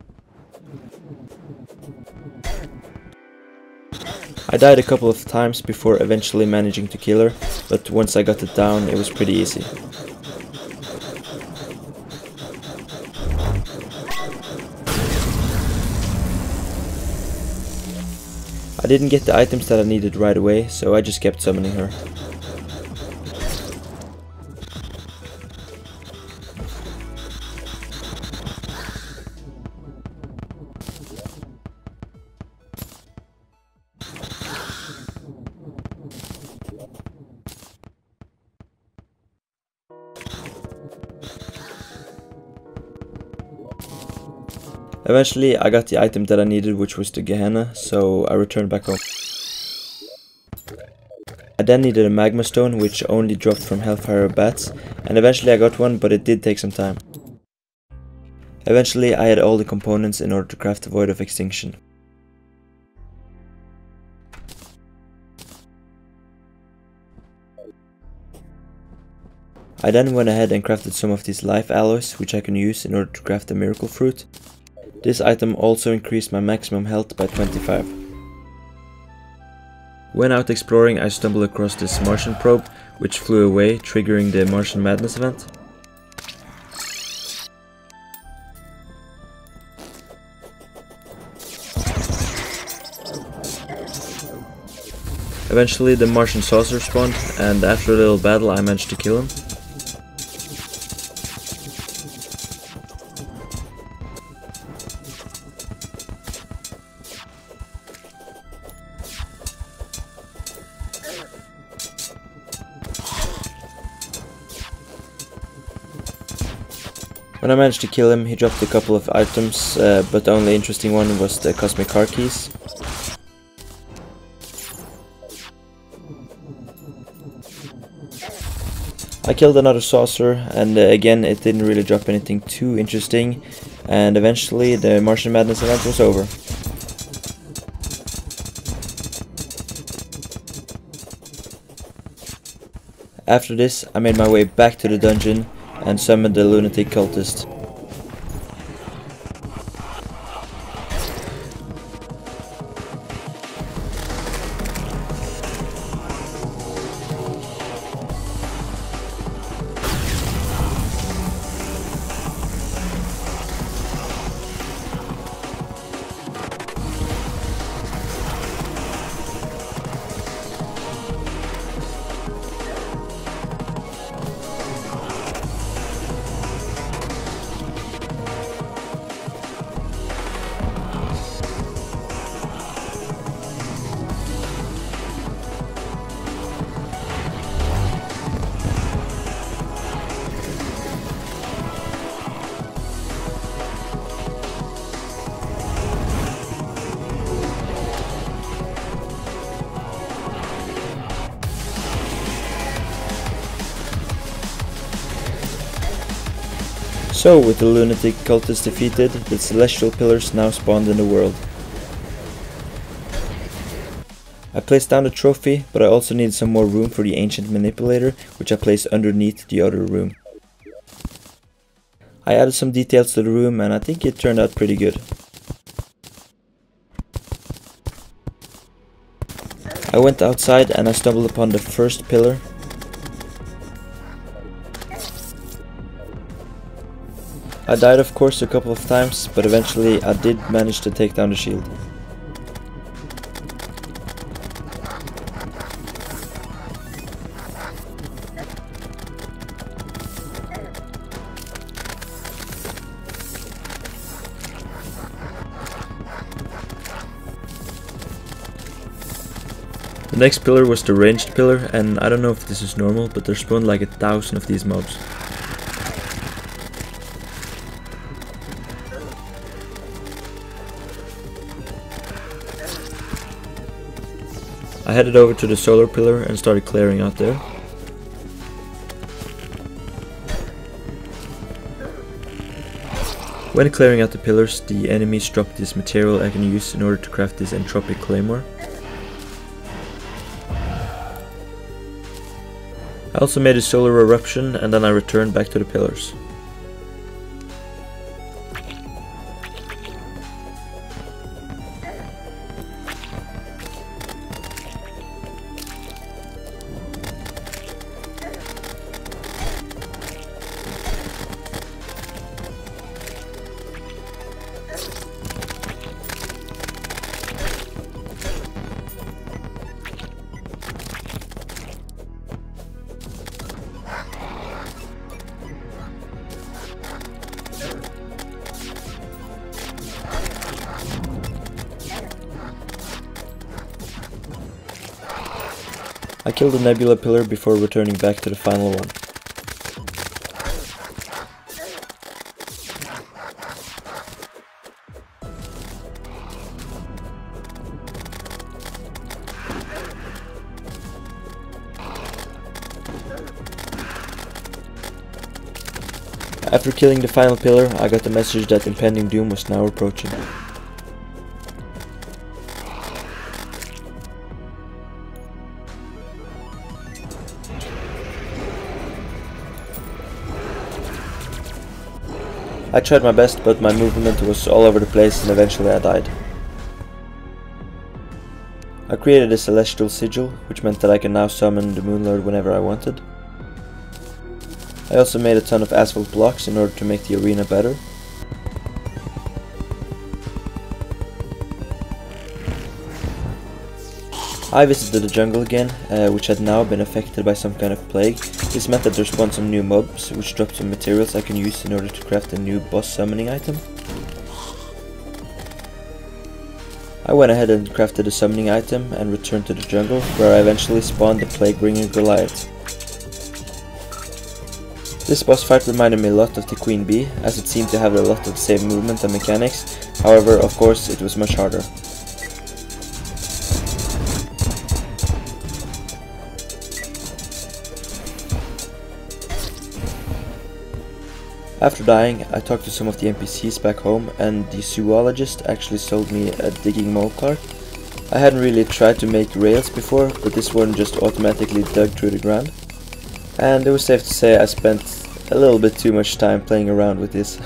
I died a couple of times before eventually managing to kill her, but once I got it down, it was pretty easy. I didn't get the items that I needed right away, so I just kept summoning her. Eventually, I got the item that I needed, which was the Gehenna, so I returned back home. I then needed a Magma Stone, which only dropped from Hellfire Bats, and eventually I got one, but it did take some time. Eventually, I had all the components in order to craft the Void of Extinction. I then went ahead and crafted some of these life alloys, which I can use in order to craft the Miracle Fruit. This item also increased my maximum health by twenty-five. When out exploring, I stumbled across this Martian probe, which flew away, triggering the Martian Madness event. Eventually the Martian saucer spawned, and after a little battle I managed to kill him. When I managed to kill him, he dropped a couple of items, uh, but the only interesting one was the Cosmic Car Keys. I killed another saucer, and uh, again it didn't really drop anything too interesting, and eventually the Martian Madness event was over. After this, I made my way back to the dungeon and summoned the lunatic cultist. So, with the lunatic cultists defeated, the celestial pillars now spawned in the world. I placed down the trophy, but I also needed some more room for the ancient manipulator, which I placed underneath the other room. I added some details to the room, and I think it turned out pretty good. I went outside and I stumbled upon the first pillar. I died of course a couple of times, but eventually I did manage to take down the shield. The next pillar was the ranged pillar, and I don't know if this is normal, but there spawned like a thousand of these mobs. I headed over to the solar pillar and started clearing out there. When clearing out the pillars, the enemies drop this material I can use in order to craft this entropic claymore. I also made a solar eruption and then I returned back to the pillars. I killed the nebula pillar before returning back to the final one. After killing the final pillar, I got the message that impending doom was now approaching. I tried my best, but my movement was all over the place and eventually I died. I created a celestial sigil, which meant that I can now summon the Moonlord whenever I wanted. I also made a ton of asphalt blocks in order to make the arena better. I visited the jungle again, uh, which had now been affected by some kind of plague. This meant that there spawned some new mobs, which dropped some materials I can use in order to craft a new boss summoning item. I went ahead and crafted a summoning item and returned to the jungle, where I eventually spawned the plague-bringing Goliath. This boss fight reminded me a lot of the Queen Bee, as it seemed to have a lot of the same movement and mechanics, however, of course, it was much harder. After dying, I talked to some of the N P Cs back home, and the zoologist actually sold me a digging mole cart. I hadn't really tried to make rails before, but this one just automatically dug through the ground. And it was safe to say I spent a little bit too much time playing around with this.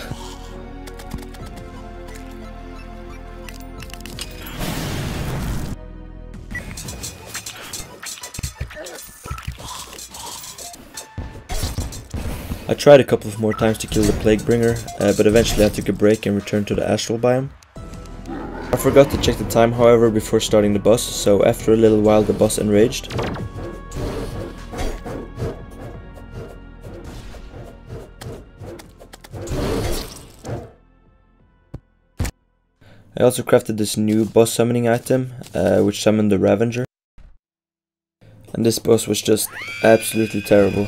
I tried a couple of more times to kill the Plaguebringer, uh, but eventually I took a break and returned to the Astral biome. I forgot to check the time however before starting the boss, so after a little while the boss enraged. I also crafted this new boss summoning item, uh, which summoned the Revenger. And this boss was just absolutely terrible.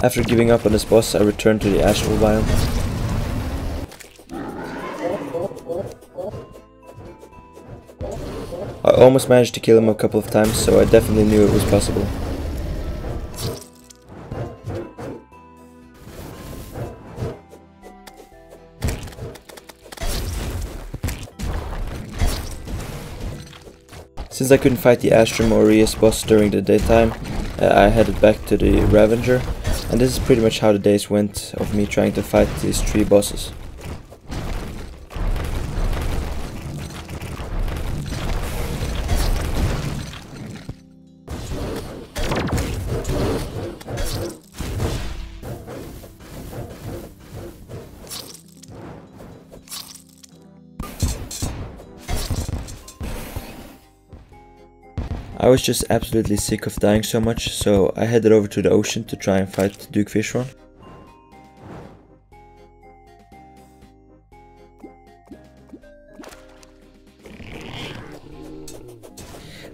After giving up on this boss, I returned to the Astral biome. I almost managed to kill him a couple of times, so I definitely knew it was possible. Since I couldn't fight the Astrum Aureus boss during the daytime, I headed back to the Revenger. And this is pretty much how the days went of me trying to fight these three bosses. I was just absolutely sick of dying so much, so I headed over to the ocean to try and fight Duke Fishron.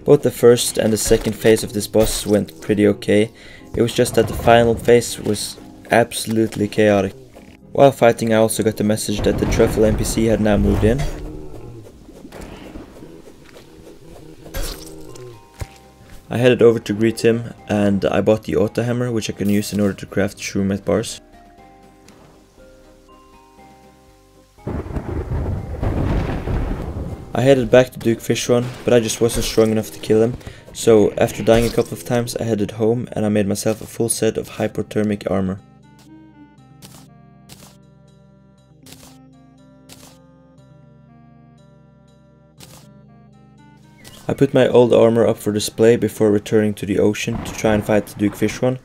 Both the first and the second phase of this boss went pretty okay, it was just that the final phase was absolutely chaotic. While fighting, I also got the message that the truffle N P C had now moved in. I headed over to greet him, and I bought the auto hammer, which I can use in order to craft shroom at bars. I headed back to Duke Fishron, but I just wasn't strong enough to kill him, so after dying a couple of times I headed home and I made myself a full set of hypothermic armor. I put my old armor up for display before returning to the ocean to try and fight Duke Fishron.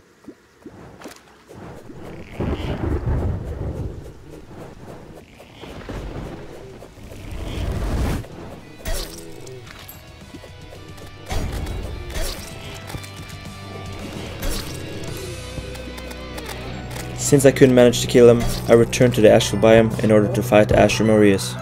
Since I couldn't manage to kill him, I returned to the Astral biome in order to fight Asher Marius.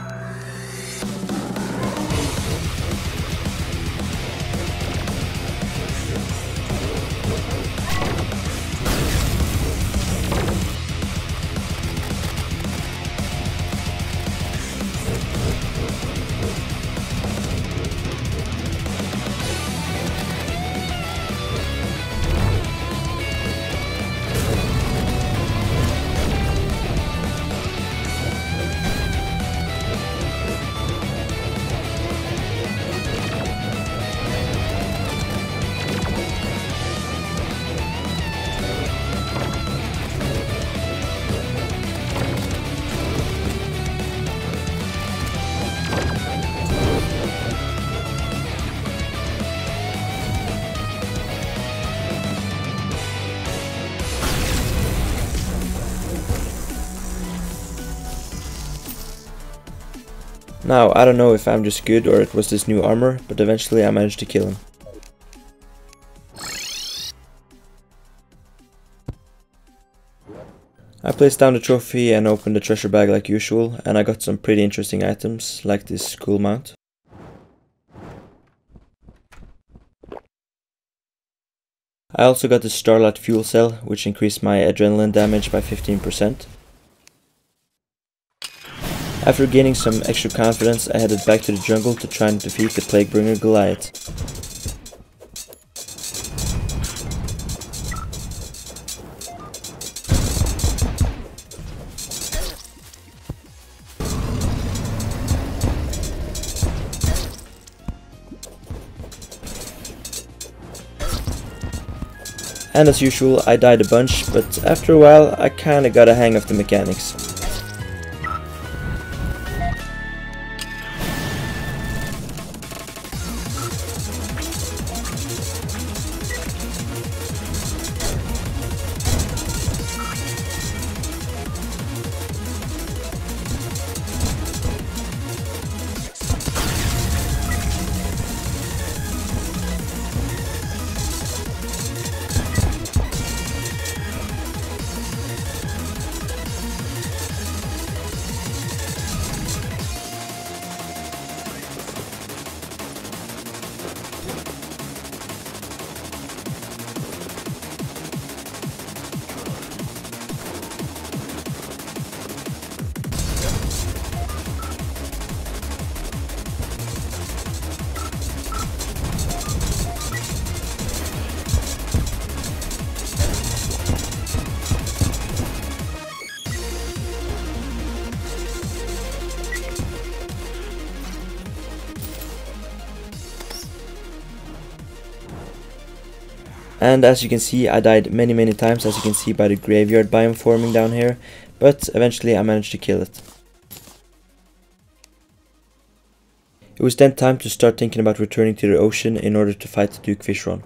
Now, I don't know if I'm just good or it was this new armor, but eventually I managed to kill him. I placed down the trophy and opened the treasure bag like usual, and I got some pretty interesting items, like this skull mount. I also got the Starlight fuel cell, which increased my adrenaline damage by fifteen percent. After gaining some extra confidence, I headed back to the jungle to try and defeat the Plaguebringer Goliath. And as usual, I died a bunch, but after a while I kinda got a hang of the mechanics. And as you can see, I died many many times, as you can see by the graveyard biome forming down here, but eventually I managed to kill it. It was then time to start thinking about returning to the ocean in order to fight Duke Fishron.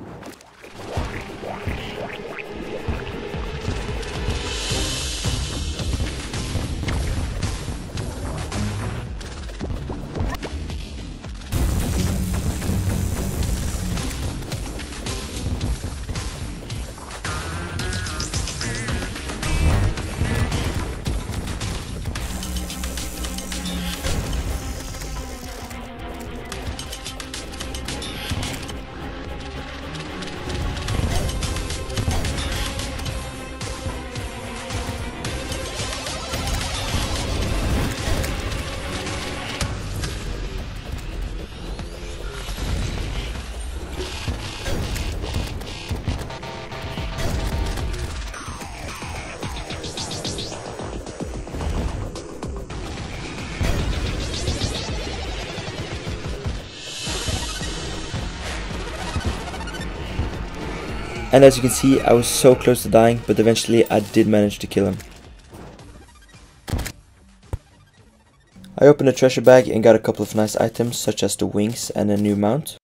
And as you can see, I was so close to dying, but eventually I did manage to kill him. I opened a treasure bag and got a couple of nice items, such as the wings and a new mount.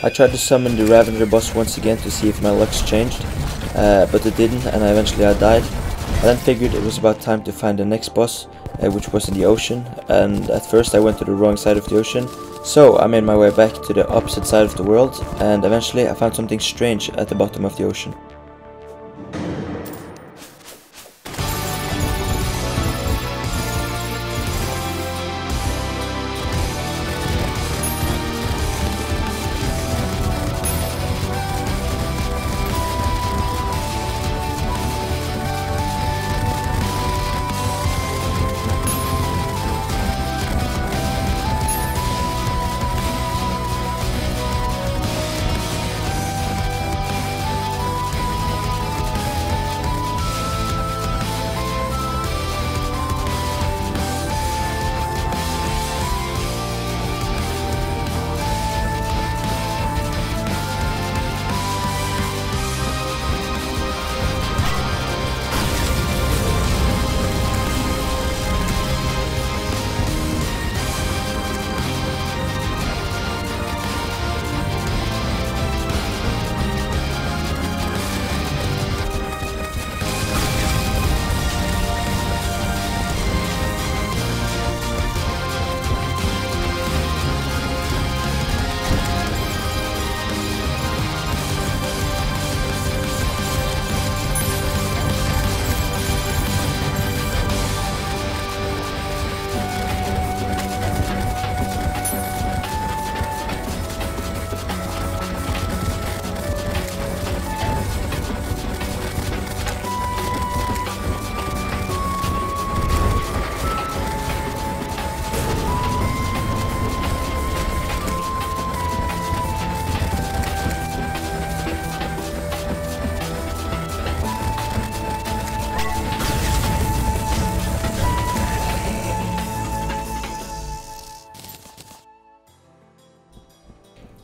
I tried to summon the Ravenger boss once again to see if my luck's changed, uh, but it didn't, and I eventually I died. I then figured it was about time to find the next boss, uh, which was in the ocean, and at first I went to the wrong side of the ocean, so I made my way back to the opposite side of the world, and eventually I found something strange at the bottom of the ocean.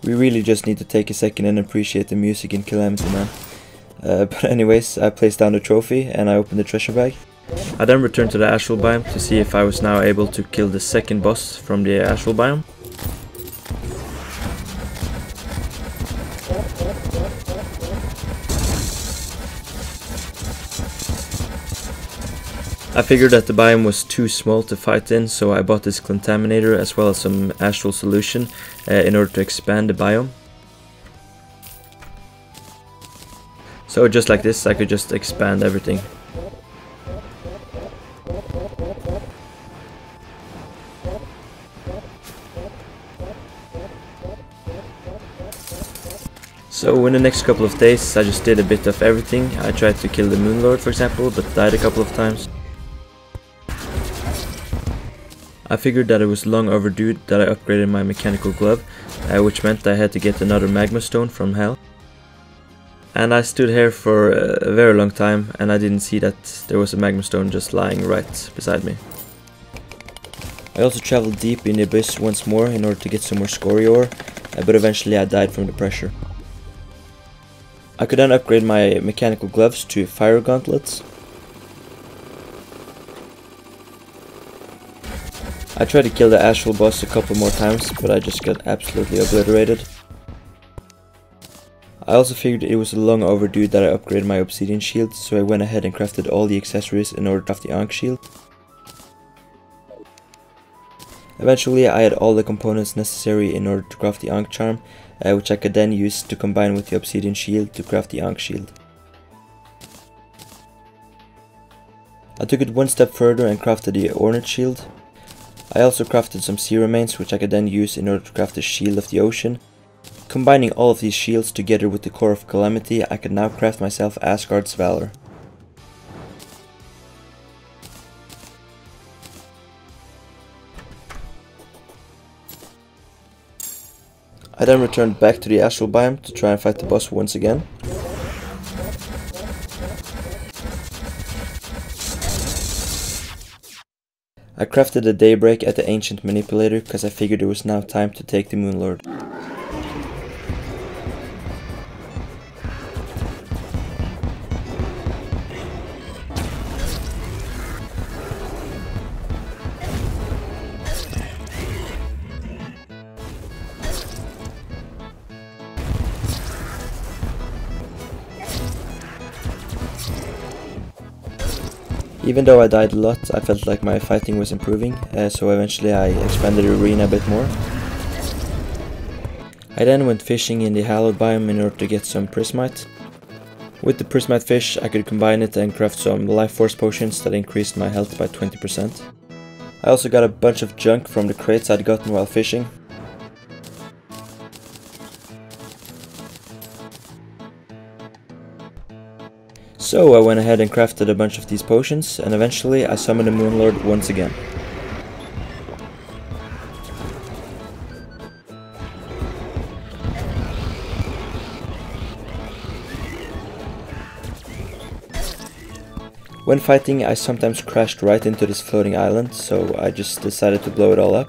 We really just need to take a second and appreciate the music in Calamity, man. Uh, but anyways, I placed down the trophy and I opened the treasure bag. I then returned to the Astral biome to see if I was now able to kill the second boss from the Astral biome. I figured that the biome was too small to fight in, so I bought this contaminator as well as some astral solution uh, in order to expand the biome. So just like this, I could just expand everything. So in the next couple of days, I just did a bit of everything. I tried to kill the Moon Lord, for example, but died a couple of times. I figured that it was long overdue that I upgraded my mechanical glove, uh, which meant I had to get another magma stone from hell. And I stood here for a very long time and I didn't see that there was a magma stone just lying right beside me. I also traveled deep in the abyss once more in order to get some more scoria ore, uh, but eventually I died from the pressure. I could then upgrade my mechanical gloves to fire gauntlets. I tried to kill the Astral boss a couple more times, but I just got absolutely obliterated. I also figured it was long overdue that I upgraded my obsidian shield, so I went ahead and crafted all the accessories in order to craft the Ankh shield. Eventually I had all the components necessary in order to craft the Ankh charm, uh, which I could then use to combine with the obsidian shield to craft the Ankh shield. I took it one step further and crafted the Ornate shield. I also crafted some sea remains, which I could then use in order to craft the shield of the ocean. Combining all of these shields together with the core of Calamity, I could now craft myself Asgard's Valor. I then returned back to the Astral biome to try and fight the boss once again. I crafted a daybreak at the ancient manipulator because I figured it was now time to take the moonlord. Even though I died a lot, I felt like my fighting was improving, uh, so eventually I expanded the arena a bit more. I then went fishing in the hallowed biome in order to get some prismite. With the prismite fish, I could combine it and craft some life force potions that increased my health by twenty percent. I also got a bunch of junk from the crates I'd gotten while fishing. So I went ahead and crafted a bunch of these potions, and eventually I summoned the Moonlord once again. When fighting, I sometimes crashed right into this floating island, so I just decided to blow it all up.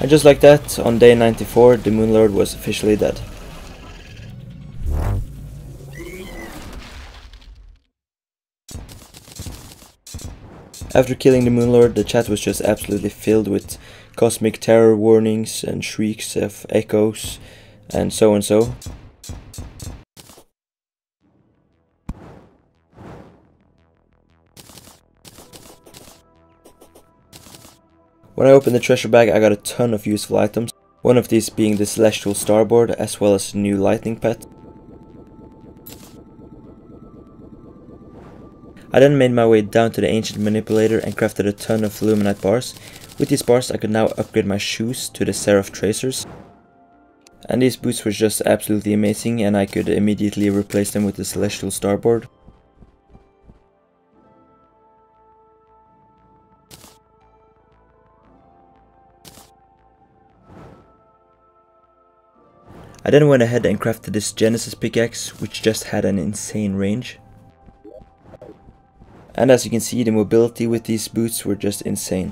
And just like that, on day ninety-four, the Moonlord was officially dead. After killing the Moonlord, the chat was just absolutely filled with cosmic terror warnings and shrieks of echoes and so and so. When I opened the treasure bag, I got a ton of useful items, one of these being the celestial starboard as well as a new lightning pet. I then made my way down to the ancient manipulator and crafted a ton of luminite bars. With these bars I could now upgrade my shoes to the seraph tracers. And these boots were just absolutely amazing, and I could immediately replace them with the celestial starboard. I then went ahead and crafted this Genesis pickaxe, which just had an insane range. And as you can see, the mobility with these boots were just insane.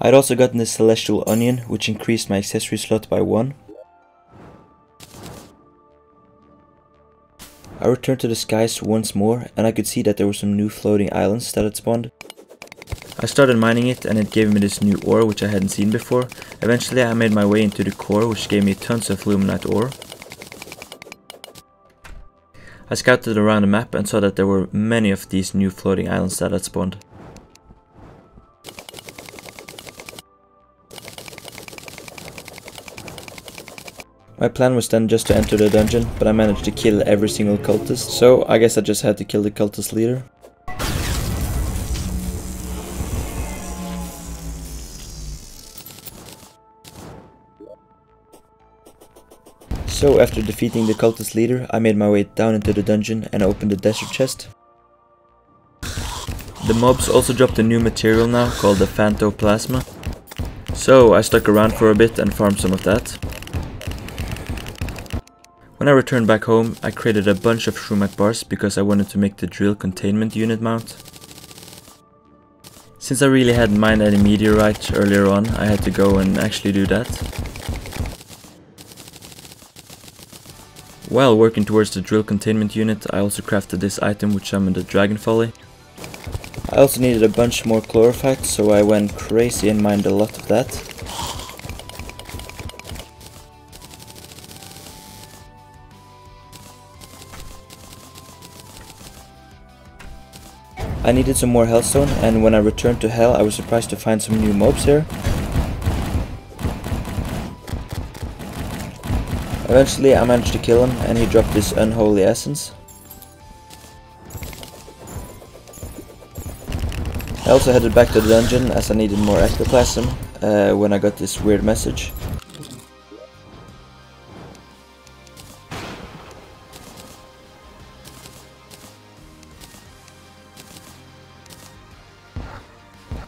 I'd also gotten the Celestial Onion, which increased my accessory slot by one. I returned to the skies once more, and I could see that there were some new floating islands that had spawned. I started mining it, and it gave me this new ore which I hadn't seen before. Eventually I made my way into the core, which gave me tons of luminite ore. I scouted around the map and saw that there were many of these new floating islands that had spawned. My plan was then just to enter the dungeon, but I managed to kill every single cultist, so I guess I just had to kill the cultist leader. So after defeating the cultist leader, I made my way down into the dungeon and opened the desert chest. The mobs also dropped a new material now called the phantoplasma, so I stuck around for a bit and farmed some of that. When I returned back home, I created a bunch of shroomite bars because I wanted to make the drill containment unit mount. Since I really hadn't mined any meteorite earlier on, I had to go and actually do that. While working towards the drill containment unit, I also crafted this item which summoned a dragonfolly. I also needed a bunch more chlorophytes, so I went crazy and mined a lot of that. I needed some more hellstone, and when I returned to hell I was surprised to find some new mobs here. Eventually I managed to kill him, and he dropped this unholy essence. I also headed back to the dungeon as I needed more ectoplasm uh, when I got this weird message.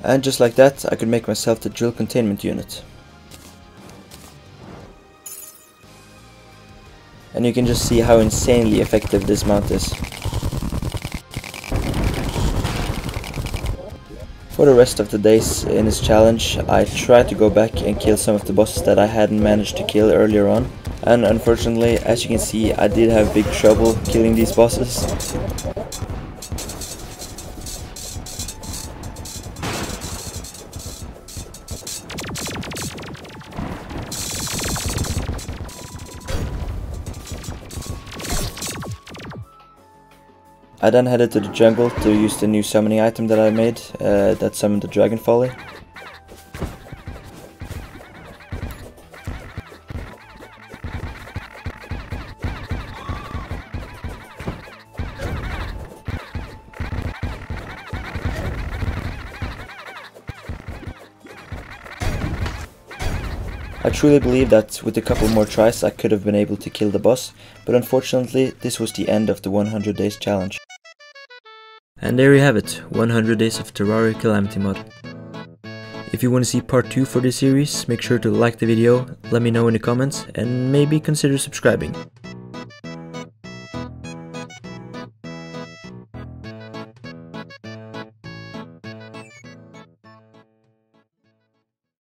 And just like that I could make myself the drill containment unit. And you can just see how insanely effective this mount is. For the rest of the days in this challenge, I tried to go back and kill some of the bosses that I hadn't managed to kill earlier on. And unfortunately, as you can see, I did have big trouble killing these bosses. I then headed to the jungle to use the new summoning item that I made, uh, that summoned the dragonfolly. I truly believe that with a couple more tries I could have been able to kill the boss, but unfortunately this was the end of the one hundred days challenge. And there you have it, one hundred days of Terraria Calamity Mode. If you want to see part two for this series, make sure to like the video, let me know in the comments, and maybe consider subscribing.